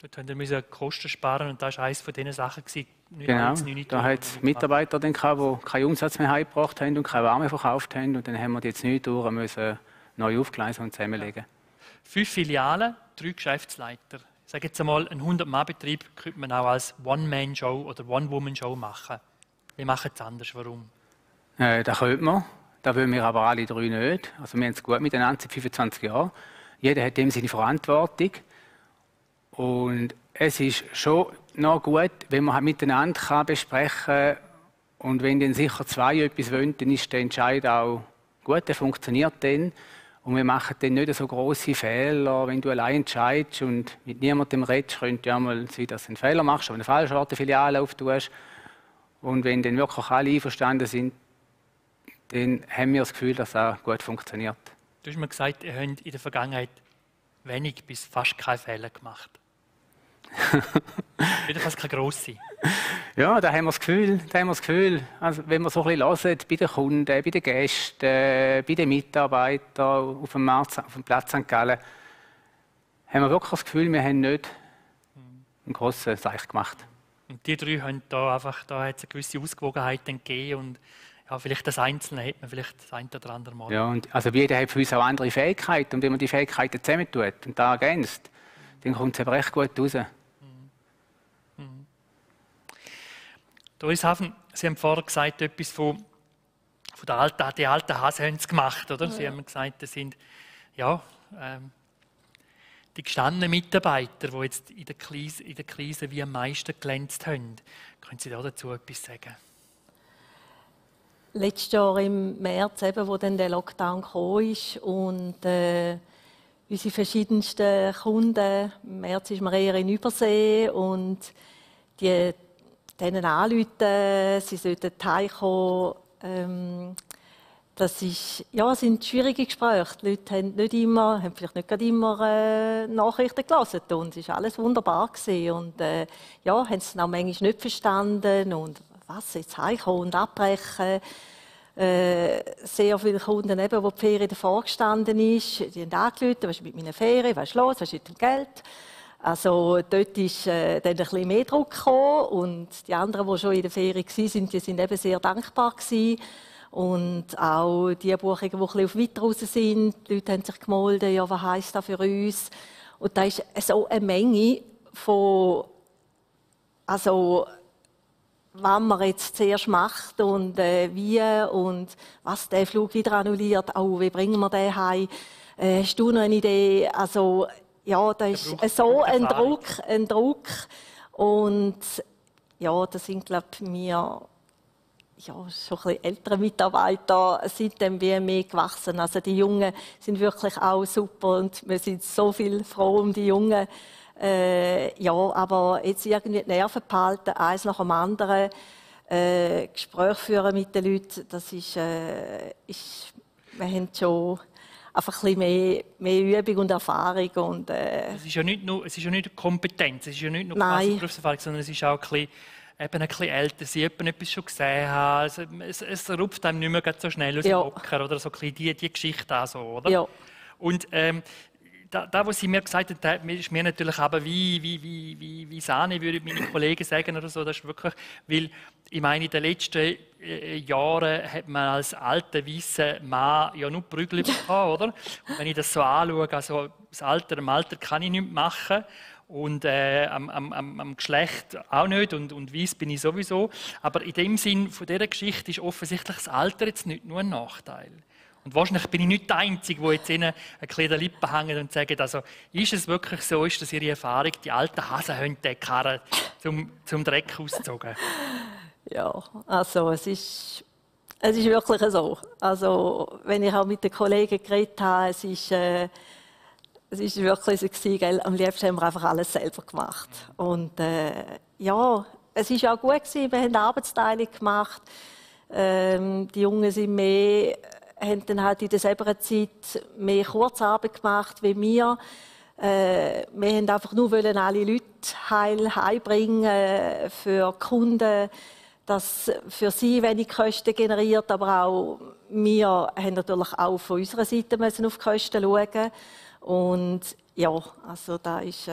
Dort haben wir Kosten sparen und das war eines von diesen Sachen. Genau, da hat es Mitarbeiter, die keinen Umsatz mehr heimgebracht haben und keine Ware verkauft haben. Und dann haben wir jetzt 9 Touren müssen neu aufgleisen und zusammenlegen. 5 Filialen, 3 Geschäftsleiter. Ich sage jetzt einmal, ein 100-Mann-Betrieb könnte man auch als One-Man-Show oder One-Woman-Show machen. Wir machen es anders. Warum? Das könnte man. Das wollen wir aber alle 3 nicht. Also wir haben es gut miteinander seit 25 Jahren. Jeder hat dem seine Verantwortung. Und es ist schon noch gut, wenn man miteinander besprechen kann. Und wenn dann sicher 2 etwas wollen, dann ist der Entscheid auch gut, der funktioniert dann. Und wir machen dann nicht so grosse Fehler. Wenn du allein entscheidest und mit niemandem redest, könnte ja mal sein, dass du einen Fehler machst, wenn du eine falsche Filiale auftust. Und wenn dann wirklich alle einverstanden sind, dann haben wir das Gefühl, dass das auch gut funktioniert. Du hast mir gesagt, ihr habt in der Vergangenheit wenig bis fast keine Fehler gemacht. Jedenfalls keine grossen. Ja, da haben wir das Gefühl. Also, wenn wir so ein bisschen hören, bei den Kunden, bei den Gästen, bei den Mitarbeitern auf dem Markt, auf dem Platz St. Gallen, haben wir wirklich das Gefühl, wir haben nicht einen grossen Seich gemacht. Und die 3 haben da hat es eine gewisse Ausgewogenheit gegeben. Und ja, vielleicht das Einzelne hat man vielleicht das ein oder andere Mal. Ja, und also jeder hat für uns auch andere Fähigkeiten. Und wenn man die Fähigkeiten zusammentut und da ergänzt, dann kommt es recht gut raus. Doris Hafen, Sie haben vorher gesagt, etwas von die alten Hasen haben es gemacht, oder? Ja. Sie haben gesagt, das sind ja, die gestandenen Mitarbeiter, die jetzt in der Krise wie am meisten glänzt haben. Können Sie dazu etwas sagen? Letztes Jahr im März, eben, wo dann der Lockdown gekommen ist und unsere verschiedensten Kunden, im März ist man eher in Übersee und die denen anrufen, sie sollten heimkommen. Das ist, ja, sind schwierige Gespräche. Die Leute haben vielleicht nicht gerade immer Nachrichten gelesen. Und es war alles wunderbar gewesen. Und ja, haben es auch manchmal nicht verstanden. Und was, jetzt heimkommen und abbrechen? Sehr viele Kunden, eben, wo die Ferien davor gestanden ist, die haben angerufen, was ist mit meinen Ferien, was ist los, was ist mit dem Geld? Also dort ist dann ein bisschen mehr Druck gekommen und die anderen, die schon in der Ferien waren, die sind eben sehr dankbar gewesen. Und auch die Buchungen, die ein bisschen auf weiter raus sind, die Leute haben sich gemolden, ja, was heisst das für uns? Und da ist so eine Menge von, also, was man jetzt zuerst macht und wie und was der Flug wieder annulliert, auch wie bringen wir den heim? Hast du noch eine Idee? Also ja, da ist so ein Druck und ja, das sind glaube mir ja schon ein bisschen ältere Mitarbeiter sind dem wie mehr gewachsen. Also die Jungen sind wirklich auch super und wir sind so viel froh um die Jungen. Ja, aber jetzt irgendwie die Nerven behalten, eins nach dem anderen, Gespräche führen mit den Leuten, das ist, wir haben schon einfach ein bisschen mehr Übung und Erfahrung. Und, es ist ja nicht nur, es ist ja nicht Kompetenz, es ist ja nicht nur Berufserfahrung, sondern es ist auch ein bisschen, ein bisschen älter, sie haben etwas schon gesehen haben, also es rupft einem nicht mehr so schnell aus dem Hocker, oder so ein bisschen die Geschichte auch so, oder? Ja. Und da, was Sie mir gesagt haben, ist mir natürlich aber wie Sahne, würde meine Kollegen sagen oder so, das ist wirklich, weil ich meine, in den letzten Jahren hat man als alter, weißer Mann ja nur Prügel bekommen, oder? Und wenn ich das so anschaue, also im Alter kann ich nichts machen und am Geschlecht auch nicht und weiss bin ich sowieso. Aber in dem Sinn von dieser Geschichte ist offensichtlich das Alter jetzt nicht nur ein Nachteil. Und wahrscheinlich bin ich nicht der Einzige, der jetzt ihnen ein bisschen an die Lippen hängt und sagt, also, ist es wirklich so, ist das Ihre Erfahrung, die alten Hasen haben den Karren zum Dreck ausgezogen? Ja, also es ist wirklich so. Also, wenn ich auch mit den Kollegen geredet habe, es ist wirklich so gewesen, gell? Am liebsten haben wir einfach alles selber gemacht. Und ja, es ist auch gut gewesen, wir haben Arbeitsteilung gemacht, die Jungen sind mehr... haben dann halt in derselben Zeit mehr Kurzarbeit gemacht wie wir. Wir wollten einfach nur alle Leute heil heimbringen für die Kunden, dass für sie wenig Kosten generiert, aber auch wir haben natürlich auch von unserer Seite müssen auf die Kosten schauen. Und ja, also da ist...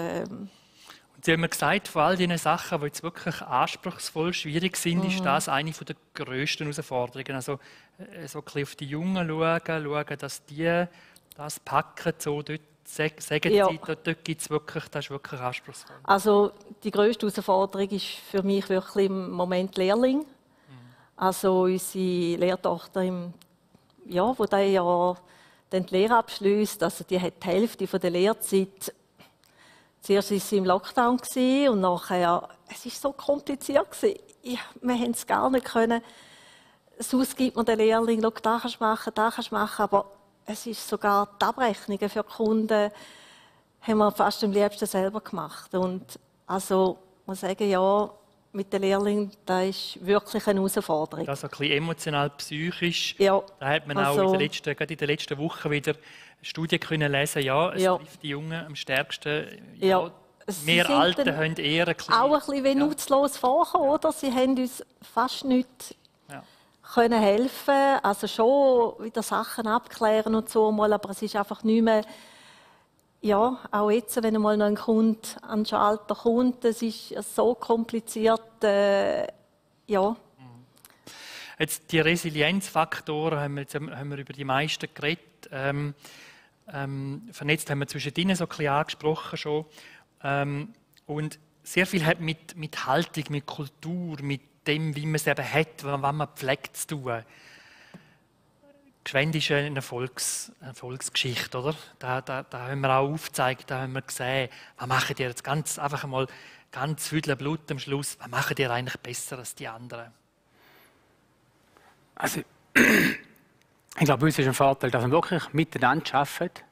Sie haben mir gesagt, von all diesen Sachen, die jetzt wirklich anspruchsvoll, schwierig sind, ist das eine der grössten Herausforderungen. Also so ein bisschen auf die Jungen schauen, dass die das packen, so dort sagen sie, dort gibt's wirklich, das ist wirklich anspruchsvoll. Also die grösste Herausforderung ist für mich wirklich im Moment Lehrling. Also unsere Lehrtochter, die da ja dann die Lehre abschließt, also die hat die Hälfte der Lehrzeit. Zuerst war sie im Lockdown und nachher, es war so kompliziert. Ja, wir konnten es gar nicht. Sonst gibt man den Lehrling, schau, das kannst du machen. Aber es ist sogar die Abrechnungen für die Kunden, haben wir fast am liebsten selber gemacht. Und also, man sagt ja, mit den Lehrlingen, das ist wirklich eine Herausforderung. Also ein bisschen emotional, psychisch. Ja, da hat man also, auch in den letzten Wochen wieder Studien können lesen. Ja, es trifft die Jungen am stärksten. Ja, mehr Alte haben eher ein bisschen... Auch ein bisschen wie nutzlos vorkommen, oder? Sie haben uns fast nichts können helfen. Also schon wieder Sachen abklären und so mal, aber es ist einfach nicht mehr... Ja, auch jetzt, wenn einmal noch ein Kunde an den Schalter kommt, es ist so kompliziert, ja. Jetzt die Resilienzfaktoren haben wir über die meisten geredet. Vernetzt haben wir zwischendrin so ein bisschen angesprochen schon. Und sehr viel hat mit Haltung, mit Kultur, mit dem, wie man es eben hat, wann man pflegt zu tun. Gschwend ist eine Erfolgsgeschichte, oder? Da haben wir auch aufgezeigt, da haben wir gesehen, was machen die jetzt ganz einfach mal ganz Hüdler Blut am Schluss, was machen die eigentlich besser als die anderen? Also, ich glaube, uns ist ein Vorteil, dass wir wirklich miteinander arbeiten,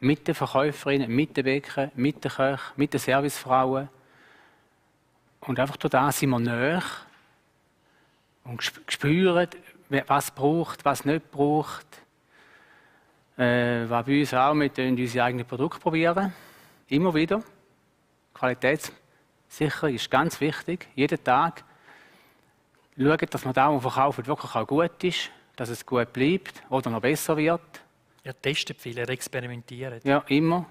mit den Verkäuferinnen, mit den Bäckern, mit den Köchen, mit den Servicefrauen. Und einfach durch das sind wir näher und spüren, was braucht, was nicht braucht. Was bei uns auch, wir probieren unsere eigenen Produkte probieren. Immer wieder. Qualitätssicher ist ganz wichtig. Jeden Tag schauen, dass man da, was man verkauft, wirklich auch gut ist, dass es gut bleibt oder noch besser wird. Ja, testet viel, experimentiert. Ja, immer.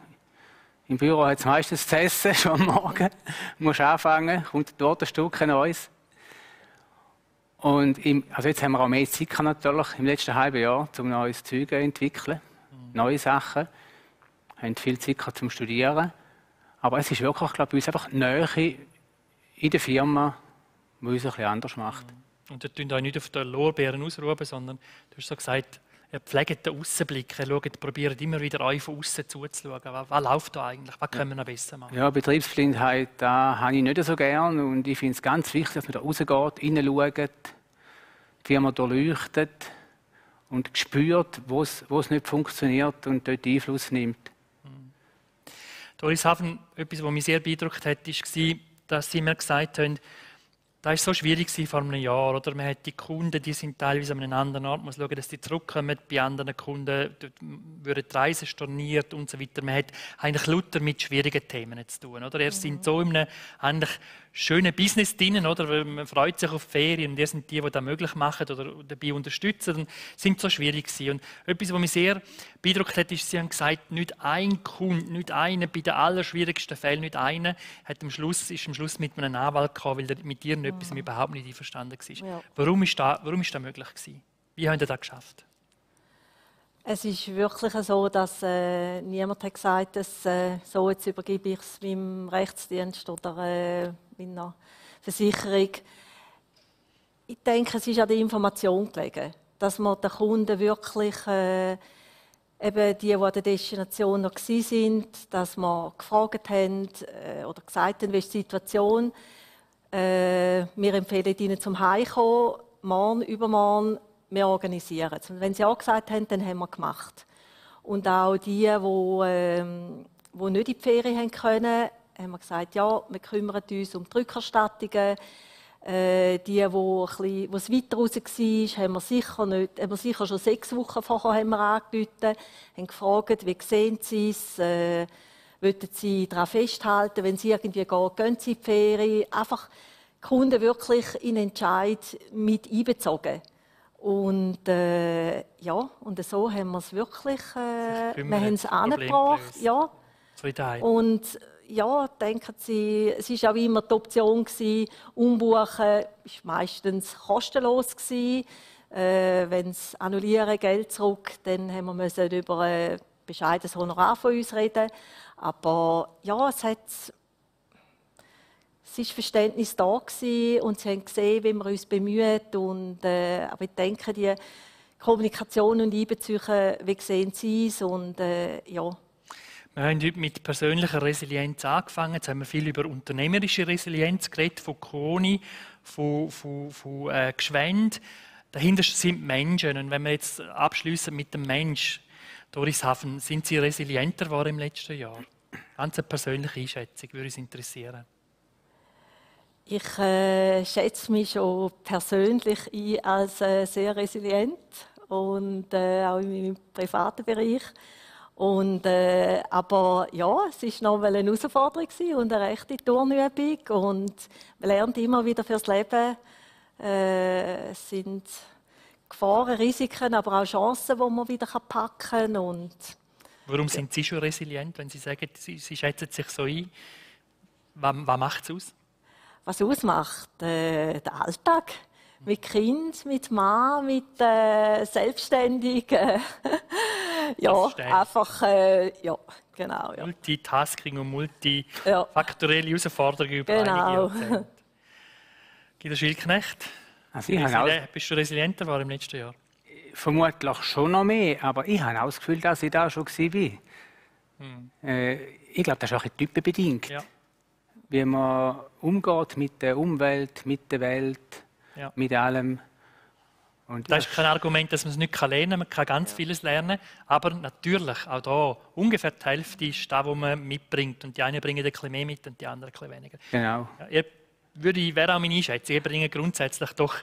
Im Büro hat es meistens zu essen, schon am Morgen. Du musst anfangen, kommt dort ein Stück Neues. Und also jetzt haben wir auch mehr Zeit natürlich im letzten halben Jahr, um neues Zeug zu entwickeln, neue Sachen. Wir haben viel Zeit zum Studieren. Aber es ist wirklich, glaube ich, bei uns einfach Nähe in der Firma, die uns ein bisschen anders macht. Und ihr tut euch nicht auf den Lorbeeren ausruhen, sondern du hast so gesagt, ihr pflegt den Aussenblick, ihr probiert immer wieder euch von außen zuzuschauen. Was läuft da eigentlich? Was können wir noch besser machen? Ja, Betriebsblindheit, da habe ich nicht so gern. Und ich finde es ganz wichtig, dass man da rausgeht, hineinschaut, die Firma durchleuchtet und spürt, wo es nicht funktioniert und dort Einfluss nimmt. Doris Hafen, etwas, was mich sehr beeindruckt hat, war, dass sie mir gesagt haben, das war so schwierig vor einem Jahr. Oder? Man hat die Kunden, die sind teilweise an einem anderen Ort, man muss schauen, dass die zurückkommen. Bei anderen Kunden würden die Reisen storniert und so weiter. Man hat eigentlich lauter mit schwierigen Themen zu tun. Oder? Ihr sind so in einem eigentlich schönen Business drin, oder? Man freut sich auf Ferien und ihr sind die, die das möglich machen oder dabei unterstützen. Und sind so schwierig gewesen. Und etwas, was mich sehr beeindruckt hat, ist, sie haben gesagt, nicht ein Kunde, nicht einer, bei den allerschwierigsten Fällen, nicht einer, ist am Schluss mit einem Anwalt gekommen, weil er mit ihr etwas überhaupt nicht einverstanden war. Ja. Warum ist das möglich gewesen? Wie haben Sie das geschafft? Es ist wirklich so, dass niemand hat gesagt, dass so jetzt übergebe ich es meinem Rechtsdienst oder meiner Versicherung. Ich denke, es ist an der Information gelegen, dass man den Kunden wirklich, eben die an der Destination noch waren, dass man gefragt haben oder gesagt haben, wie ist die Situation. Wir empfehlen Ihnen zum Heimkommen, morgen, übermorgen. Wir organisieren es. Wenn Sie auch gesagt haben, dann haben wir gemacht. Und auch die, die nicht in die Ferien können, haben wir gesagt, ja, wir kümmern uns um die Rückerstattungen. Die, wo es weiter raus war, haben wir sicher schon 6 Wochen vorher angerufen, haben gefragt, wie sehen Sie es, möchten Sie daran festhalten, wenn es irgendwie geht, gehen Sie in die Ferien. Einfach die Kunden wirklich in den Entscheid mit einbezogen. Und ja, und so haben wir es wirklich, wir haben es angebracht, ja. Und ja, denken Sie, es ist auch immer die Option gewesen, umbuchen ist meistens kostenlos gewesen. Wenn es annullieren, Geld zurück, dann haben wir müssen über ein bescheidenes Honorar von uns reden. Aber ja, es war Verständnis da gewesen, und sie haben gesehen, wie wir uns bemühen. Und, aber ich denke, die Kommunikation und Einbezüge, wie sehen Sie es? Und, ja. Wir haben heute mit persönlicher Resilienz angefangen. Jetzt haben wir viel über unternehmerische Resilienz geredet, von Kuoni, von Gschwend. Dahinter sind Menschen. Und wenn wir jetzt abschließen mit dem Mensch, Doris Hafen, sind Sie resilienter geworden im letzten Jahr? Ganz eine persönliche Einschätzung würde uns interessieren. Ich schätze mich schon persönlich ein als sehr resilient und auch in meinem privaten Bereich. Und, aber ja, es war noch eine Herausforderung und eine rechte Turnübung. Und man lernt immer wieder fürs Leben. Es sind Gefahren, Risiken, aber auch Chancen, die man wieder packen kann. Und warum sind Sie schon resilient, wenn Sie sagen, Sie schätzen sich so ein? Was macht es aus? Was ausmacht? Der Alltag. Mit Kind, mit Mann, mit Selbstständigen. Ja, einfach, ja, genau. Ja. Multitasking und multifaktorielle Herausforderungen über einige Jahrzehnte. Guido Schildknecht, bist du resilienter war im letzten Jahr? Vermutlich schon noch mehr, aber ich habe auch das Gefühl, dass ich da schon war. Ich glaube, das ist auch ein typenbedingt. Ja. Wie man umgeht mit der Umwelt, mit der Welt, mit allem. Und das ist kein Argument, dass man es nicht lernen kann. Man kann ganz vieles lernen. Aber natürlich, auch da ungefähr die Hälfte ist das, was man mitbringt. Und die einen bringen ein bisschen mehr mit und die anderen ein bisschen weniger. Genau. Ja, wäre auch meine Einschätzung. Ich bringe grundsätzlich doch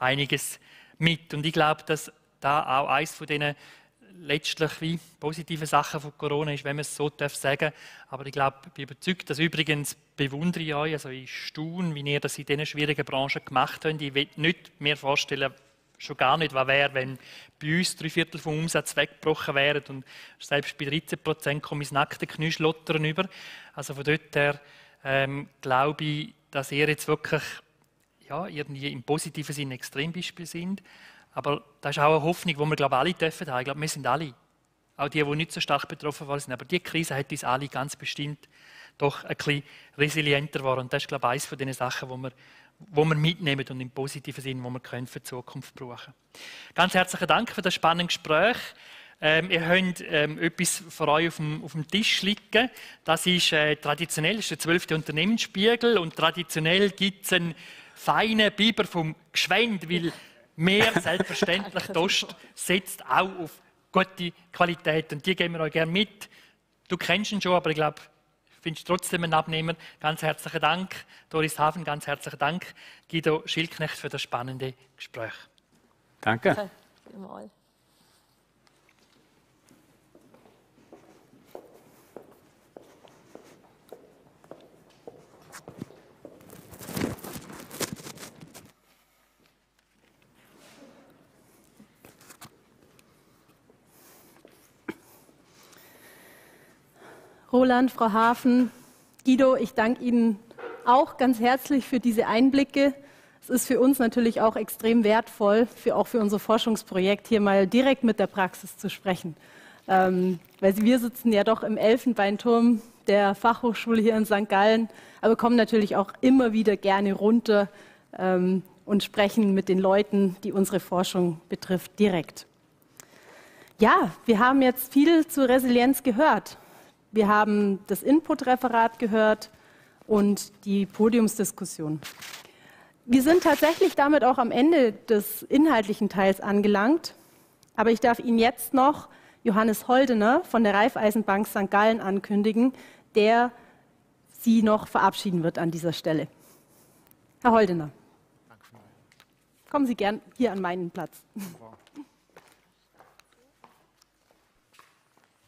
einiges mit. Und ich glaube, dass da auch eines von diesen letztlich wie positive Sachen von Corona ist, wenn man es so sagen darf. Aber ich glaube, ich bin überzeugt, dass übrigens bewundere ich euch, also ich staune, wie ihr das in diesen schwierigen Branchen gemacht habt. Ich will nicht mir vorstellen, schon gar nicht, was wäre, wenn bei uns 3/4 vom Umsatz weggebrochen wären und selbst bei 13% komme ich das nackte Knüschlottern über. Also von dort her glaube ich, dass ihr jetzt wirklich irgendwie im positiven Sinn Extrembeispiel sind. Aber das ist auch eine Hoffnung, die wir, glaube ich, alle dürfen haben. Ich glaube, wir sind alle, auch die, die nicht so stark betroffen waren. Aber diese Krise hat uns alle ganz bestimmt doch ein bisschen resilienter geworden. Und das ist, glaube ich, eines von den Sachen, die wir mitnehmen und im positiven Sinn, die wir können für die Zukunft brauchen können. Ganz herzlichen Dank für das spannende Gespräch. Ihr habt etwas für euch auf dem Tisch liegen. Das ist traditionell, das ist der 12. Unternehmensspiegel. Und traditionell gibt es einen feinen Biber vom Gschwend, weil mehr selbstverständlich, Dost setzt auch auf gute Qualität. Und die geben wir euch gerne mit. Du kennst ihn schon, aber ich glaube, wünsche trotzdem einen Abnehmer. Ganz herzlichen Dank, Doris Hafen, ganz herzlichen Dank, Guido Schildknecht, für das spannende Gespräch. Danke. Danke. Roland, Frau Hafen, Guido, ich danke Ihnen auch ganz herzlich für diese Einblicke. Es ist für uns natürlich auch extrem wertvoll, auch für unser Forschungsprojekt, hier mal direkt mit der Praxis zu sprechen. Weil wir sitzen ja doch im Elfenbeinturm der Fachhochschule hier in St. Gallen, aber kommen natürlich auch immer wieder gerne runter und sprechen mit den Leuten, die unsere Forschung betrifft, direkt. Ja, wir haben jetzt viel zur Resilienz gehört. Wir haben das Input-Referat gehört und die Podiumsdiskussion. Wir sind tatsächlich damit auch am Ende des inhaltlichen Teils angelangt. Aber ich darf Ihnen jetzt noch Johannes Holdener von der Raiffeisenbank St. Gallen ankündigen, der Sie noch verabschieden wird an dieser Stelle. Herr Holdener, kommen Sie gern hier an meinen Platz.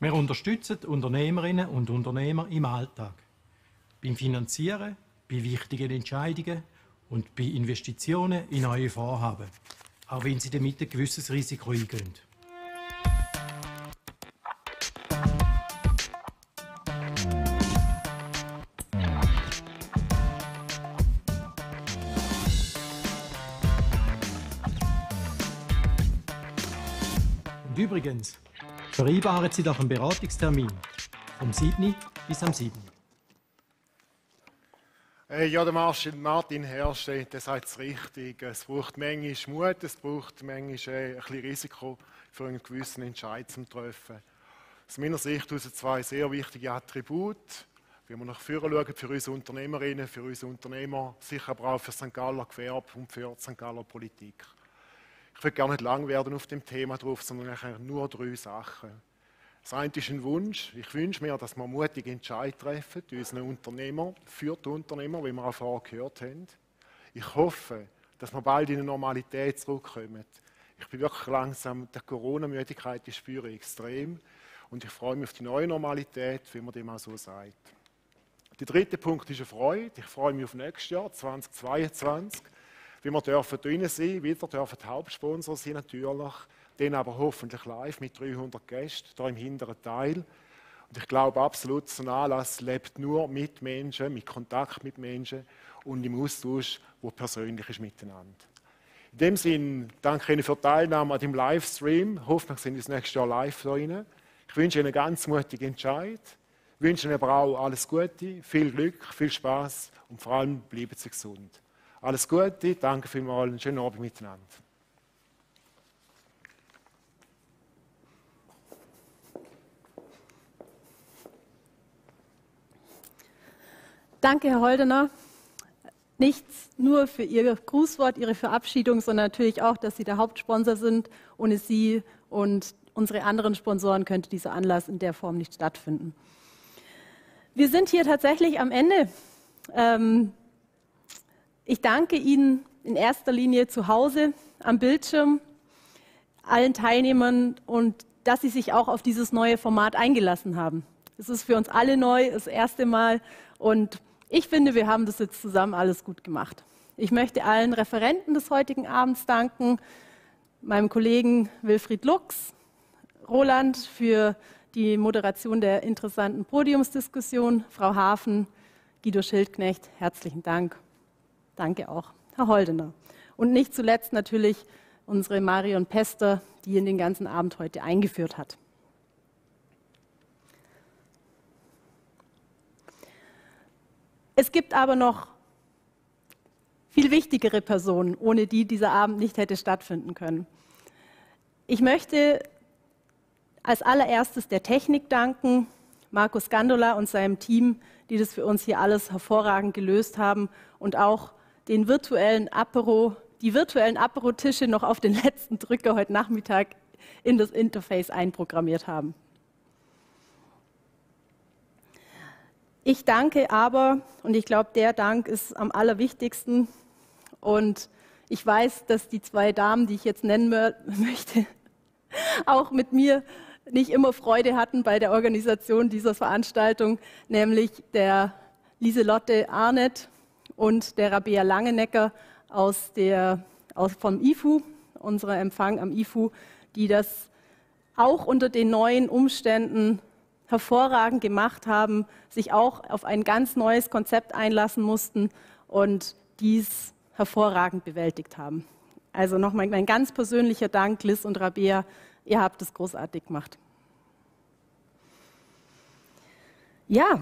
Wir unterstützen Unternehmerinnen und Unternehmer im Alltag, beim Finanzieren, bei wichtigen Entscheidungen und bei Investitionen in neue Vorhaben, auch wenn sie damit ein gewisses Risiko eingehen. Und übrigens, vereinbaren Sie doch einen Beratungstermin vom 7. bis am 7. Ja, der Martin Herrsche, der sagt es richtig. Es braucht manchmal Mut, es braucht manchmal ein bisschen Risiko für einen gewissen Entscheid zu treffen. Aus meiner Sicht aus zwei sehr wichtige Attribute, wenn wir nach vorne schauen, für unsere Unternehmerinnen, für unsere Unternehmer, sicher aber auch für St. Galler Gewerbe und für die St. Galler Politik. Ich will gar nicht lang werden auf dem Thema drauf, sondern nur drei Sachen. Das eine ist ein Wunsch. Ich wünsche mir, dass wir mutige Entscheidungen treffen, unsere Unternehmer, für die Unternehmer, wie wir auch vorher gehört haben. Ich hoffe, dass wir bald in eine Normalität zurückkommen. Ich bin wirklich langsam, die Corona-Müdigkeit spüre ich extrem. Und ich freue mich auf die neue Normalität, wie man dem auch so sagt. Der dritte Punkt ist eine Freude. Ich freue mich auf nächstes Jahr, 2022. Wie wir dürfen drinnen sein, wieder dürfen die Hauptsponsor sein natürlich, dann aber hoffentlich live mit 300 Gästen hier im hinteren Teil. Und ich glaube absolut, so ein Anlass lebt nur mit Menschen, mit Kontakt mit Menschen und im Austausch, der persönlich ist miteinander. In dem Sinne danke Ihnen für die Teilnahme an dem Livestream. Hoffentlich sind wir das nächste Jahr live hier. Ich wünsche Ihnen einen ganz mutigen Entscheid. Ich wünsche Ihnen aber auch alles Gute, viel Glück, viel Spaß und vor allem bleiben Sie gesund. Alles Gute, danke vielmals, einen schönen Abend miteinander. Danke, Herr Holdener. Nichts nur für Ihr Grußwort, Ihre Verabschiedung, sondern natürlich auch, dass Sie der Hauptsponsor sind. Ohne Sie und unsere anderen Sponsoren könnte dieser Anlass in der Form nicht stattfinden. Wir sind hier tatsächlich am Ende. Ich danke Ihnen in erster Linie zu Hause, am Bildschirm, allen Teilnehmern und dass Sie sich auch auf dieses neue Format eingelassen haben. Es ist für uns alle neu, das erste Mal und ich finde, wir haben das jetzt zusammen alles gut gemacht. Ich möchte allen Referenten des heutigen Abends danken, meinem Kollegen Wilfried Lux, Roland für die Moderation der interessanten Podiumsdiskussion, Frau Hafen, Guido Schildknecht, herzlichen Dank. Danke auch, Herr Holdener. Und nicht zuletzt natürlich unsere Marion Pester, die in den ganzen Abend heute eingeführt hat. Es gibt aber noch viel wichtigere Personen, ohne die dieser Abend nicht hätte stattfinden können. Ich möchte als allererstes der Technik danken, Markus Gandola und seinem Team, die das für uns hier alles hervorragend gelöst haben und auch den virtuellen Apero, die virtuellen Apero-Tische noch auf den letzten Drücker heute Nachmittag in das Interface einprogrammiert haben. Ich danke aber, und ich glaube, der Dank ist am allerwichtigsten, und ich weiß, dass die zwei Damen, die ich jetzt nennen möchte, auch mit mir nicht immer Freude hatten bei der Organisation dieser Veranstaltung, nämlich der Lieselotte Arnett und der Rabea Langenecker vom IFU, unserer Empfang am IFU, die das auch unter den neuen Umständen hervorragend gemacht haben, sich auch auf ein ganz neues Konzept einlassen mussten und dies hervorragend bewältigt haben. Also nochmal mein ganz persönlicher Dank, Liz und Rabea, ihr habt es großartig gemacht. Ja,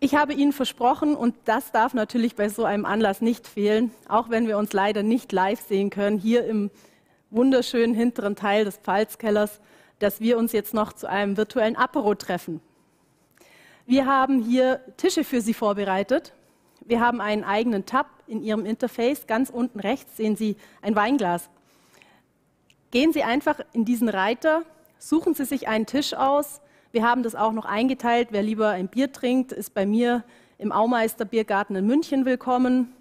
ich habe Ihnen versprochen, und das darf natürlich bei so einem Anlass nicht fehlen, auch wenn wir uns leider nicht live sehen können, hier im wunderschönen hinteren Teil des Pfalzkellers, dass wir uns jetzt noch zu einem virtuellen Apero treffen. Wir haben hier Tische für Sie vorbereitet. Wir haben einen eigenen Tab in Ihrem Interface. Ganz unten rechts sehen Sie ein Weinglas. Gehen Sie einfach in diesen Reiter, suchen Sie sich einen Tisch aus. Wir haben das auch noch eingeteilt. Wer lieber ein Bier trinkt, ist bei mir im Aumeister Biergarten in München willkommen.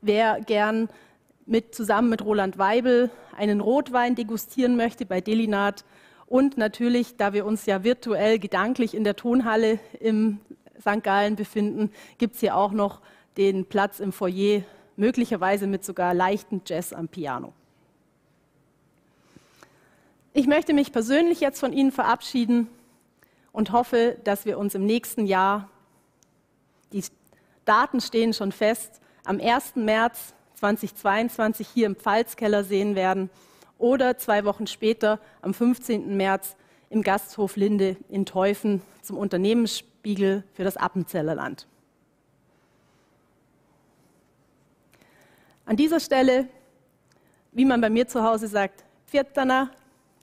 Wer gern zusammen mit Roland Weibel einen Rotwein degustieren möchte bei Delinat, und natürlich, da wir uns ja virtuell gedanklich in der Tonhalle im St. Gallen befinden, gibt es hier auch noch den Platz im Foyer, möglicherweise mit sogar leichten Jazz am Piano. Ich möchte mich persönlich jetzt von Ihnen verabschieden und hoffe, dass wir uns im nächsten Jahr, die Daten stehen schon fest, am 1. März 2022 hier im Pfalzkeller sehen werden oder 2 Wochen später am 15. März im Gasthof Linde in Teufen zum Unternehmensspiegel für das Appenzellerland. An dieser Stelle, wie man bei mir zu Hause sagt, Pfiatana,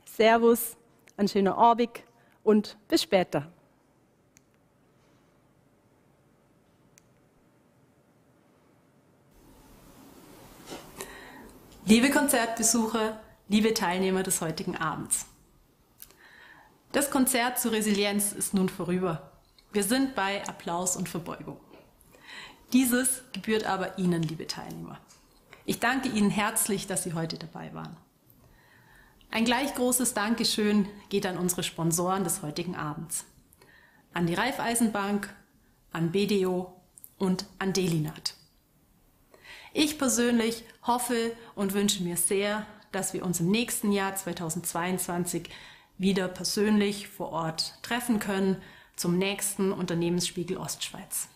Servus, ein schöner Orbig und bis später. Liebe Konzertbesucher, liebe Teilnehmer des heutigen Abends. Das Konzert zur Resilienz ist nun vorüber. Wir sind bei Applaus und Verbeugung. Dieses gebührt aber Ihnen, liebe Teilnehmer. Ich danke Ihnen herzlich, dass Sie heute dabei waren. Ein gleich großes Dankeschön geht an unsere Sponsoren des heutigen Abends. An die Raiffeisenbank, an BDO und an Delinat. Ich persönlich hoffe und wünsche mir sehr, dass wir uns im nächsten Jahr 2022 wieder persönlich vor Ort treffen können zum nächsten Unternehmensspiegel Ostschweiz.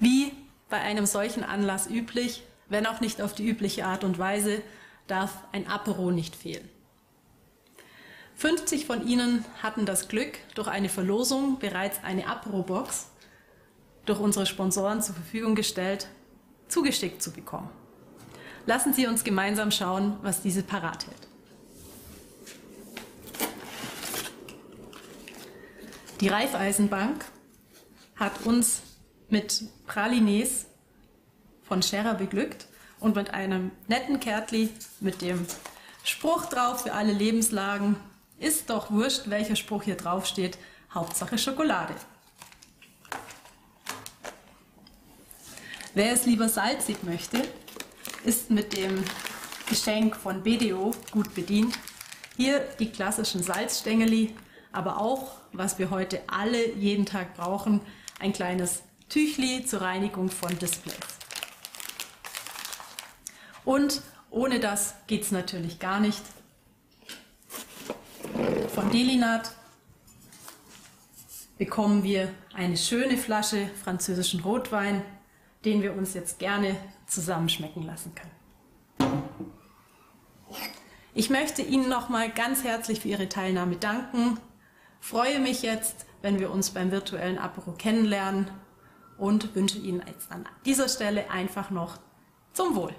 Wie bei einem solchen Anlass üblich, wenn auch nicht auf die übliche Art und Weise, darf ein Apero nicht fehlen. 50 von Ihnen hatten das Glück, durch eine Verlosung bereits eine Apero-Box durch unsere Sponsoren zur Verfügung gestellt, zugeschickt zu bekommen. Lassen Sie uns gemeinsam schauen, was diese parat hält. Die Raiffeisenbank hat uns mit Pralines von Scherer beglückt und mit einem netten Kärtli mit dem Spruch drauf für alle Lebenslagen: Ist doch wurscht, welcher Spruch hier drauf steht, Hauptsache Schokolade. Wer es lieber salzig möchte, ist mit dem Geschenk von BDO gut bedient. Hier die klassischen Salzstängeli, aber auch, was wir heute alle jeden Tag brauchen, ein kleines Tüchli zur Reinigung von Displays. Und ohne das geht es natürlich gar nicht. Von Delinat bekommen wir eine schöne Flasche französischen Rotwein, den wir uns jetzt gerne zusammenschmecken lassen können. Ich möchte Ihnen nochmal ganz herzlich für Ihre Teilnahme danken. Freue mich jetzt, wenn wir uns beim virtuellen Apero kennenlernen, und wünsche Ihnen jetzt an dieser Stelle einfach noch zum Wohl.